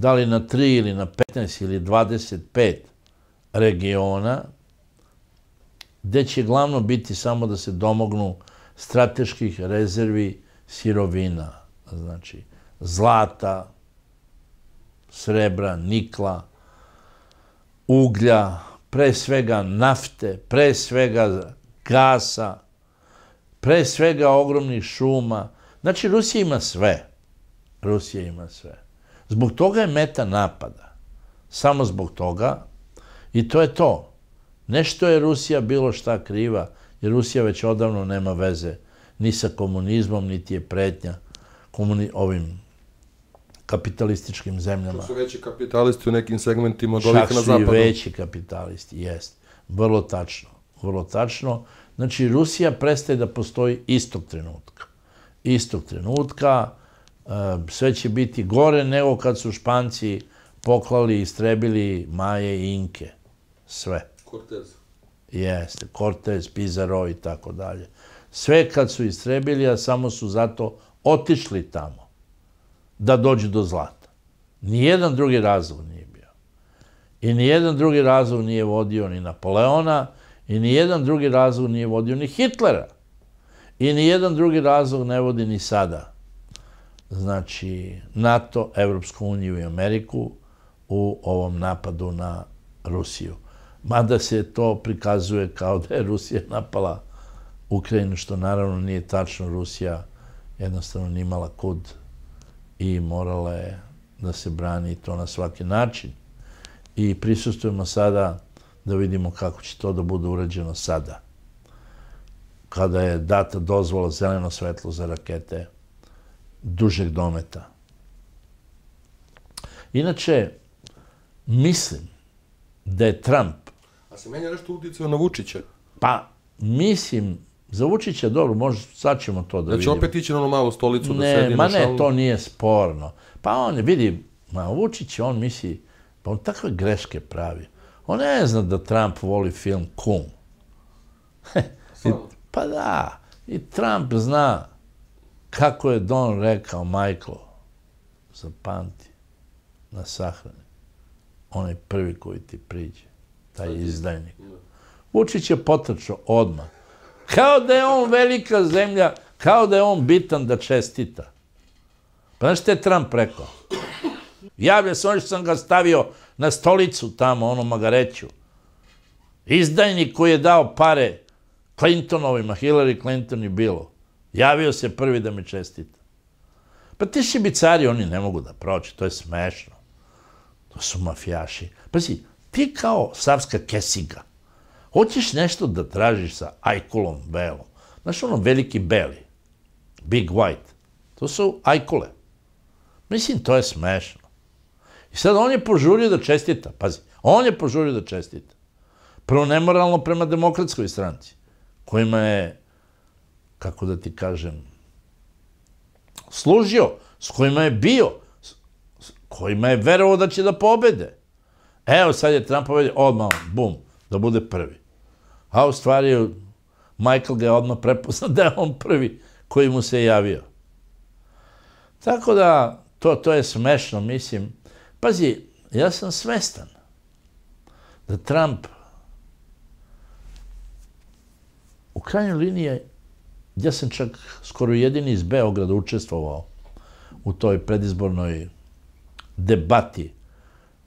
da li na 3 ili na 15 ili 25 regiona, gde će glavno biti samo da se domognu strateških rezervi sirovina, znači zlata, srebra, nikla, uglja, pre svega nafte, pre svega gasa, pre svega ogromnih šuma. Znači, Rusija ima sve. Rusija ima sve. Zbog toga je meta napada. Samo zbog toga. I to je to. Ne što je Rusija bilo šta kriva, jer Rusija već odavno nema veze ni sa komunizmom, niti je pretnja ovim kapitalističkim zemljama. To su veći kapitalisti u nekim segmentima od ovih na zapadu. Čak su i veći kapitalisti, jest. Vrlo tačno. Vrlo tačno. Znači, Rusija prestaje da postoji istog trenutka. Istog trenutka sve će biti gore nego kad su Španci poklali, istrebili Maje i Inke. Sve. Cortez. Jeste, Cortez, Pizarro i tako dalje. Sve kad su istrebili, a samo su zato otišli tamo da dođu do zlata. Nijedan drugi razlog nije bio. I nijedan drugi razlog nije vodio ni Napoleona, i nijedan drugi razlog nije vodio ni Hitlera. I nijedan drugi razlog ne vodi ni sada. Znači, NATO, Evropsku uniju i Ameriku u ovom napadu na Rusiju. Mada se to prikazuje kao da je Rusija napala Ukrajinu, što naravno nije tačno. Rusija jednostavno nije imala kud i morala je da se brani to na svaki način. I prisustujemo sada da vidimo kako će to da bude urađeno sada, kada je data dozvola, zeleno svetlo za rakete dužeg dometa. Inače, mislim da je Trump... A se menja nešto uticao na Vučića? Pa, mislim, za Vučića, dobro, možda sad ćemo to da vidimo. Da će opet ići na onu malu stolicu da sedi na šalu? Ne, to nije sporno. Pa on je, vidi, Vučić, on misli, pa on takve greške pravi. On ne zna da Trump voli film Kum. Pa da, i Trump zna kako je Don rekao Michael, zapamti, na sahrani. Onaj prvi koji ti priđe, taj izdajnik. Vučić je potrčao odmah. Kao da je on velika zemlja, kao da je on bitan da čestita. Pa znaš što je Trump rekao? Javlja se ono što sam ga stavio na stolicu tamo, ono magareću. Izdajnik koji je dao pare Clintonovima, Hillary Clinton i bilo. Javio se prvi da me čestita. Pa ti šibicari, oni ne mogu da proći, to je smešno. To su mafijaši. Pa si, ti kao savska kesiga, hoćeš nešto da tražiš sa ajkulom belom. Znaš ono veliki beli, big white, to su ajkule. Mislim, to je smešno. I sad on je požurio da čestita, pazi, on je požurio da čestita. Prvo nemoralno prema demokratskoj stranci, kojima je, kako da ti kažem, služio, s kojima je bio, s kojima je verovao da će da pobede. Evo sad je Trump povedio, odmah, bum, da bude prvi. A u stvari, Michael ga je odmah prepoznao da je on prvi koji mu se javio. Tako da, to je smešno, mislim. Pazi, ja sam svestan da Trump u krajnjoj liniji, ja sam čak skoro jedini iz Beograda učestvovao u toj predizbornoj debati,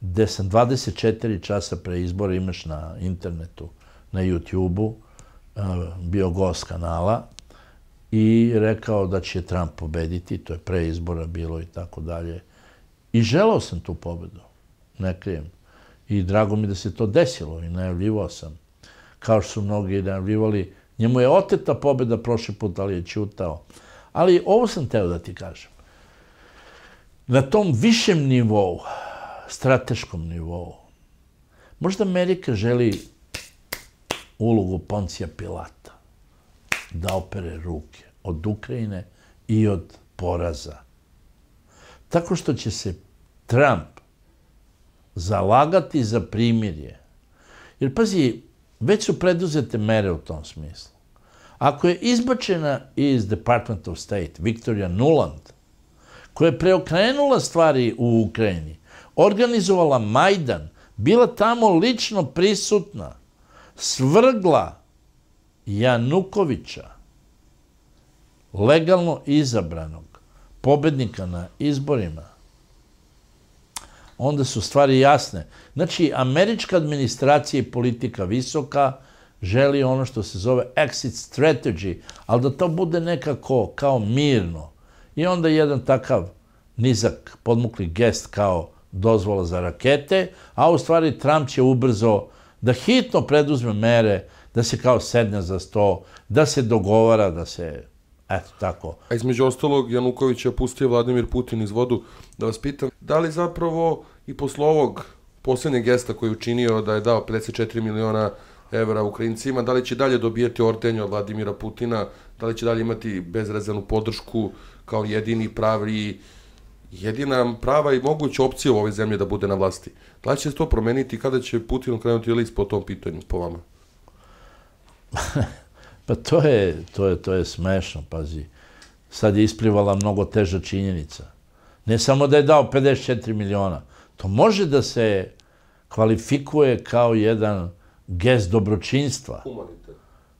gde sam 24 časa pre izbora, imaš na internetu, na YouTube-u, bio gost kanala i rekao da će Trump pobediti, to je pre izbora bilo i tako dalje. I želao sam tu pobedu, ne krijem. I drago mi da se to desilo i najavljivao sam. Kao što su mnogi najavljivali, njemu je oteta pobjeda prošli put, ali je ćutao. Ali ovo sam teo da ti kažem. Na tom višem nivou, strateškom nivou, možda Amerika želi ulogu Poncija Pilata da opere ruke od Ukrajine i od poraza. Tako što će se Trump zalagati za primirje. Jer, pazi, već su preduzete mere u tom smislu. Ako je izbačena iz Department of State Victoria Nuland, koja je preokrenula stvari u Ukrajini, organizovala Majdan, bila tamo lično prisutna, svrgla Janukovića, legalno izabranog pobednika na izborima, onda su stvari jasne. Znači, američka administracija i politika visoka želi ono što se zove exit strategy, ali da to bude nekako kao mirno. I onda jedan takav nizak podmukli gest kao dozvola za rakete, a u stvari Trump će ubrzo da hitno preduzme mere, da se kao sedne za sto, da se dogovara, da se... Eto, tako. A između ostalog, Januković je pustio Vladimir Putin iz vodu. Da vas pitam, da li zapravo i posle ovog posljednjeg gesta koji je učinio da je dao 54 miliona evra Ukrajincima, da li će dalje dobijati ordenje od Vladimira Putina, da li će dalje imati bezrezervnu podršku kao jedina prava i moguća opcija u ovoj zemlji da bude na vlasti? Da li će se to promeniti i kada će Putin okrenuti list po tom pitanju, po vama? Pa to je smešno, pazi. Sad je isplivala mnogo teža činjenica. Ne samo da je dao 54 miliona. To može da se kvalifikuje kao jedan gest dobročinstva.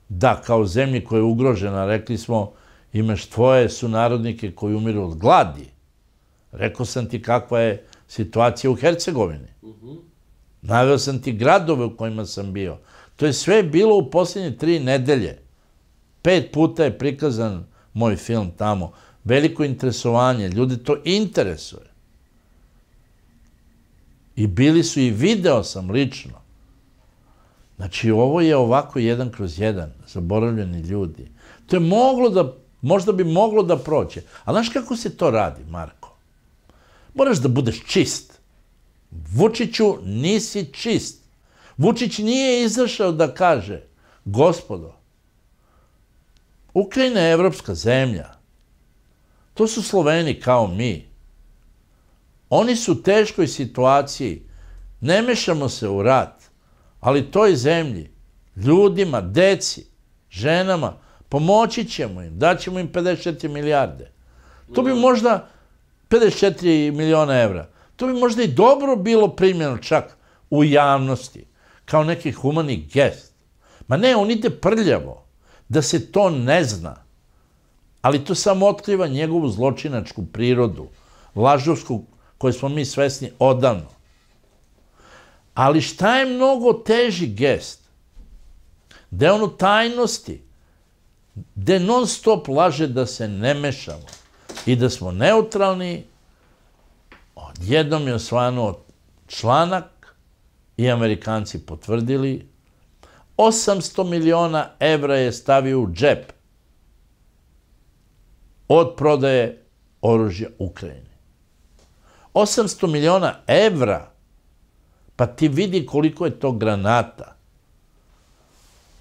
Da, kao zemlji koja je ugrožena. Rekli smo, imaš tvoje sunarodnike koji umiru od gladi. Rekao sam ti kakva je situacija u Hercegovini. Naveo sam ti gradove u kojima sam bio. To je sve bilo u posljednje 3 nedelje. 5 puta je prikazan moj film tamo. Veliko interesovanje, ljudi to interesuje. I bili su i video sam lično. Znači, ovo je ovako 1/1, zaboravljeni ljudi. To je moglo da, možda bi moglo da prođe. A znaš kako se to radi, Marko? Moraš da budeš čist. Vučiću, nisi čist. Vučić nije izašao da kaže, gospodo, Ukrajina je evropska zemlja. To su Sloveni kao mi. Oni su u teškoj situaciji. Ne mešamo se u rat, ali toj zemlji, ljudima, deci, ženama, pomoći ćemo im, daćemo im 54 milijarde. To bi možda 54 miliona evra. To bi možda i dobro bilo primljeno čak u javnosti, kao neki humani gest. Ma ne, on ide prljavo, da se to ne zna. Ali to samo otkriva njegovu zločinačku prirodu, lažovsku, koju smo mi svesni odavno. Ali šta je mnogo teži gest? Gde on u tajnosti, gde non stop laže da se ne mešamo i da smo neutralni, odjednom je osvanuo članak i Amerikanci potvrdili, 800 miliona evra je stavio u džep od prodaje oružja Ukrajini. 800 miliona evra, pa ti vidi koliko je to granata,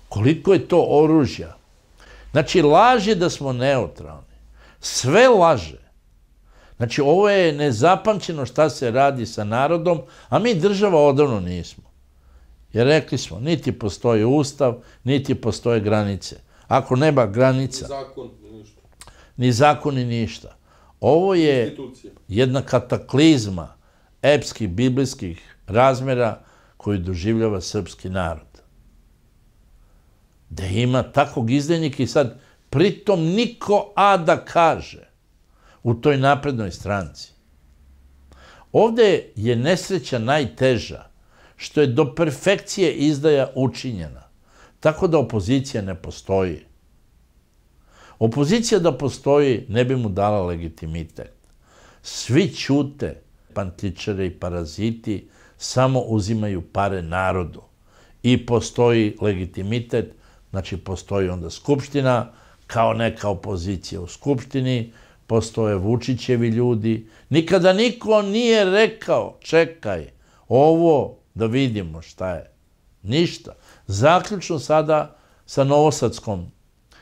koliko je to oružja. Znači, laže da smo neutralni. Sve laže. Znači, ovo je nezapamćeno šta se radi sa narodom, a mi država odavno nismo. Jer rekli smo, niti postoji ustav, niti postoje granice. Ako nema granica, ni zakon, ni ništa. Ovo je jedna kataklizma epskih, biblijskih razmjera koju doživljava srpski narod. Da ima takvog izdajnika i sad pritom niko a da kaže u toj naprednoj stranci. Ovdje je nesreća najteža, što je do perfekcije izdaja učinjena, tako da opozicija ne postoji. Opozicija da postoji ne bi mu dala legitimitet. Svi ćute, pantičare i paraziti samo uzimaju pare narodu. I postoji legitimitet, znači postoji onda Skupština, kao neka opozicija u Skupštini, postoje Vučićevi ljudi. Nikada niko nije rekao, čekaj, ovo da vidimo šta je. Ništa. Zaključno sada sa novosadskom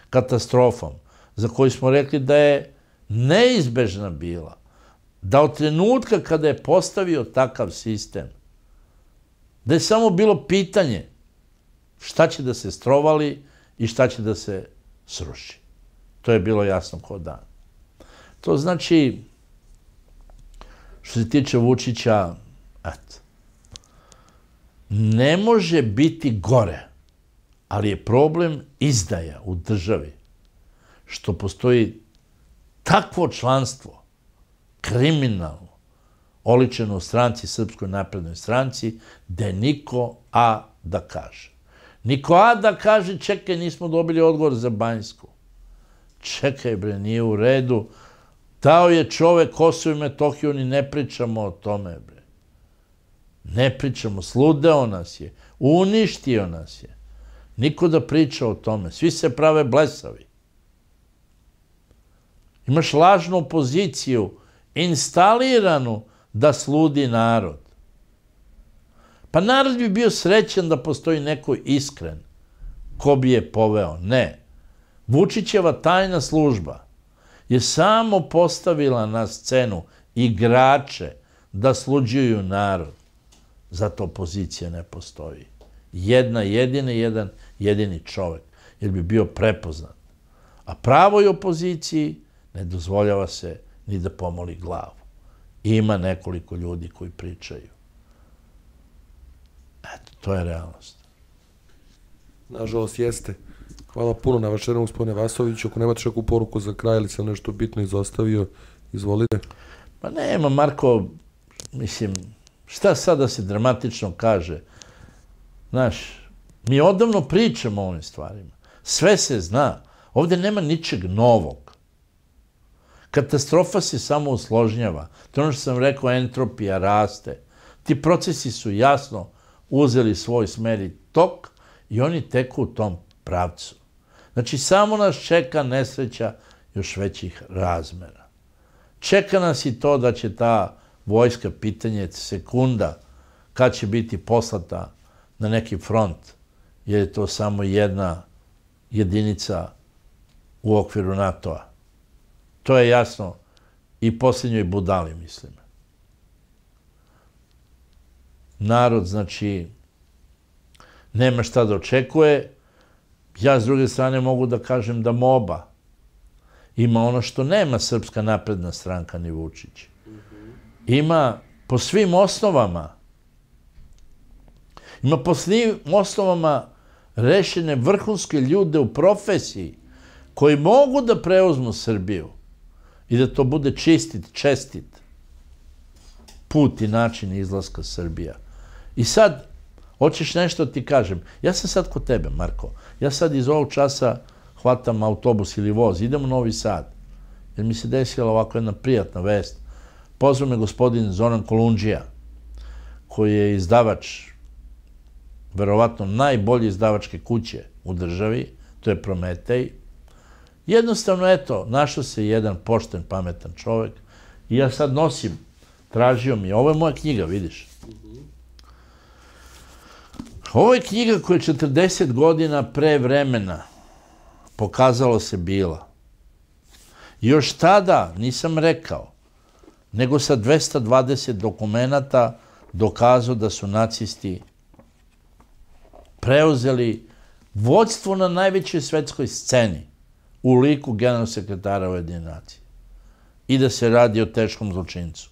katastrofom, za koju smo rekli da je neizbežna bila, da od trenutka kada je postavio takav sistem, da je samo bilo pitanje šta će da se strovali i šta će da se sruši. To je bilo jasno kao dan. To znači, što se tiče Vučića, Eto. Ne može biti gore, ali je problem izdaja u državi, što postoji takvo članstvo, kriminalno, oličeno u stranci, Srpskoj naprednoj stranci, gde niko a da kaže. Niko a da kaže, čekaj, nismo dobili odgovor za Banjsku. Čekaj bre, nije u redu. Dao je čovek Kosovo i Metohiju, ni ne pričamo o tome bre. Ne pričamo, sludeo nas je, uništio nas je. Niko da priča o tome, svi se prave blesavi. Imaš lažnu opoziciju, instaliranu da sludi narod. Pa narod bi bio srećan da postoji neko iskren ko bi je poveo. Ne. Vučićeva tajna služba je samo postavila na scenu igrače da sluđuju narod. Zato opozicija ne postoji. Jedna jedina, jedan jedini čovek, jer bi bio prepoznat. A pravoj opoziciji ne dozvoljava se ni da pomoli glavu. Ima nekoliko ljudi koji pričaju. Eto, to je realnost. Nažalost, jeste. Hvala puno na večerom, gospodine Vasoviću. Ako nemate neku poruku za kraj ili sam nešto bitno izostavio, izvolite. Pa nema, Marko, mislim, šta sad da se dramatično kaže? Znaš, mi odavno pričamo o ovim stvarima. Sve se zna. Ovde nema ničeg novog. Katastrofa se samo usložnjava. To je ono što sam rekao, entropija raste. Ti procesi su jasno uzeli svoj smer i tok i oni teku u tom pravcu. Znači, samo nas čeka nesreća još većih razmera. Čeka nas i to da će ta vojska, pitanje sekunda, kad će biti poslata na neki front, jer je to samo jedna jedinica u okviru NATO-a. To je jasno i posljednjoj budali, mislim. Narod, znači, nema šta da očekuje. Ja, s druge strane, mogu da kažem da MOBA ima ono što nema Srpska napredna stranka ni Vučić. Ima po svim osnovama, rešene vrhunske ljude u profesiji koji mogu da preuzmu Srbiju i da to bude čestit put i način izlaska Srbija. I sad, hoćeš nešto ti kažem, ja sam sad kod tebe, Marko, ja sad iz ovog časa hvatam autobus ili voz, idem u Novi Sad, jer mi se desila ovako jedna prijatna vest. Pozvao me gospodin Zoran Kolundžija, koji je izdavač, verovatno najbolje izdavačke kuće u državi, to je Prometej. Jednostavno, eto, našao se jedan pošten, pametan čovek i ja sad nosim, tražio mi, ovo je moja knjiga, vidiš. Ovo je knjiga koja je 40 godina pre vremena pokazalo se bila. Još tada, nisam rekao, nego sa 220 dokumenta dokazao da su nacisti preuzeli vođstvo na najvećoj svetskoj sceni u liku generalnog sekretara Ujedinjenih nacija i da se radi o teškom zločincu.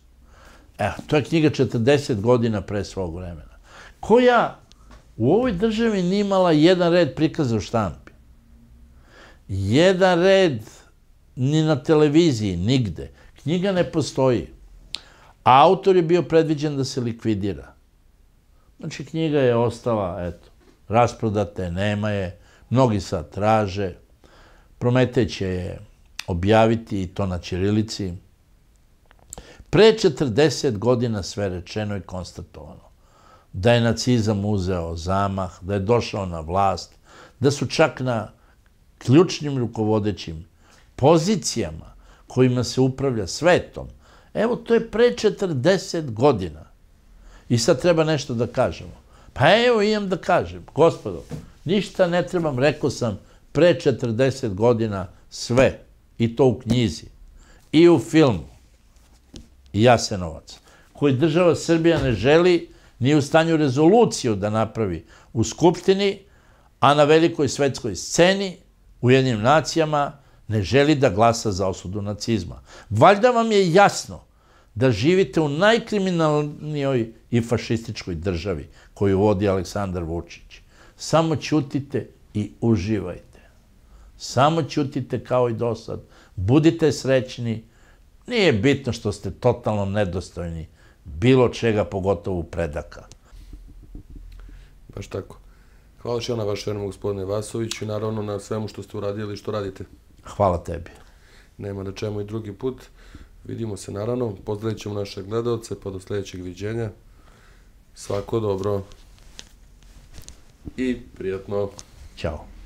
Evo, to je knjiga 40 godina pre svog vremena, koja u ovoj državi nije imala jedan red prikaza u štampi. Jedan red ni na televiziji, nigde. Knjiga ne postoji. Autor je bio predviđen da se likvidira. Znači, knjiga je ostala, eto, rasprodata je, nema je, mnogi sad traže. Prometej će je objaviti i to na ćirilici. Pre 40 godina sve rečeno i konstatovano da je nacizam uzeo zamah, da je došao na vlast, da su čak na ključnim rukovodećim pozicijama kojima se upravlja svetom. Evo, to je pre 40 godina. I sad treba nešto da kažemo. Pa evo, imam da kažem, gospodo, ništa ne trebam, rekao sam, pre 40 godina sve, i to u knjizi, i u filmu, Jasenovac, koji država Srbija ne želi, nije u stanju rezoluciju da napravi u Skupštini, a na velikoj svetskoj sceni, u jednim nacijama, ne želi da glasa za osudu nacizma. Valjda vam je jasno da živite u najkriminalnijoj i fašističkoj državi koju vodi Aleksandar Vučić. Samo ćutite i uživajte. Samo ćutite kao i do sad. Budite srećni. Nije bitno što ste totalno nedostojni bilo čega, pogotovo predaka. Baš tako. Hvala što je na vaše vreme, gospodine Vasović, i naravno na svemu što ste uradili i što radite. Hvala tebi. Nema na čemu i drugi put. Vidimo se naravno. Pozdravit ćemo naše gledalce, pa do sljedećeg viđenja. Svako dobro i prijatno. Ćao.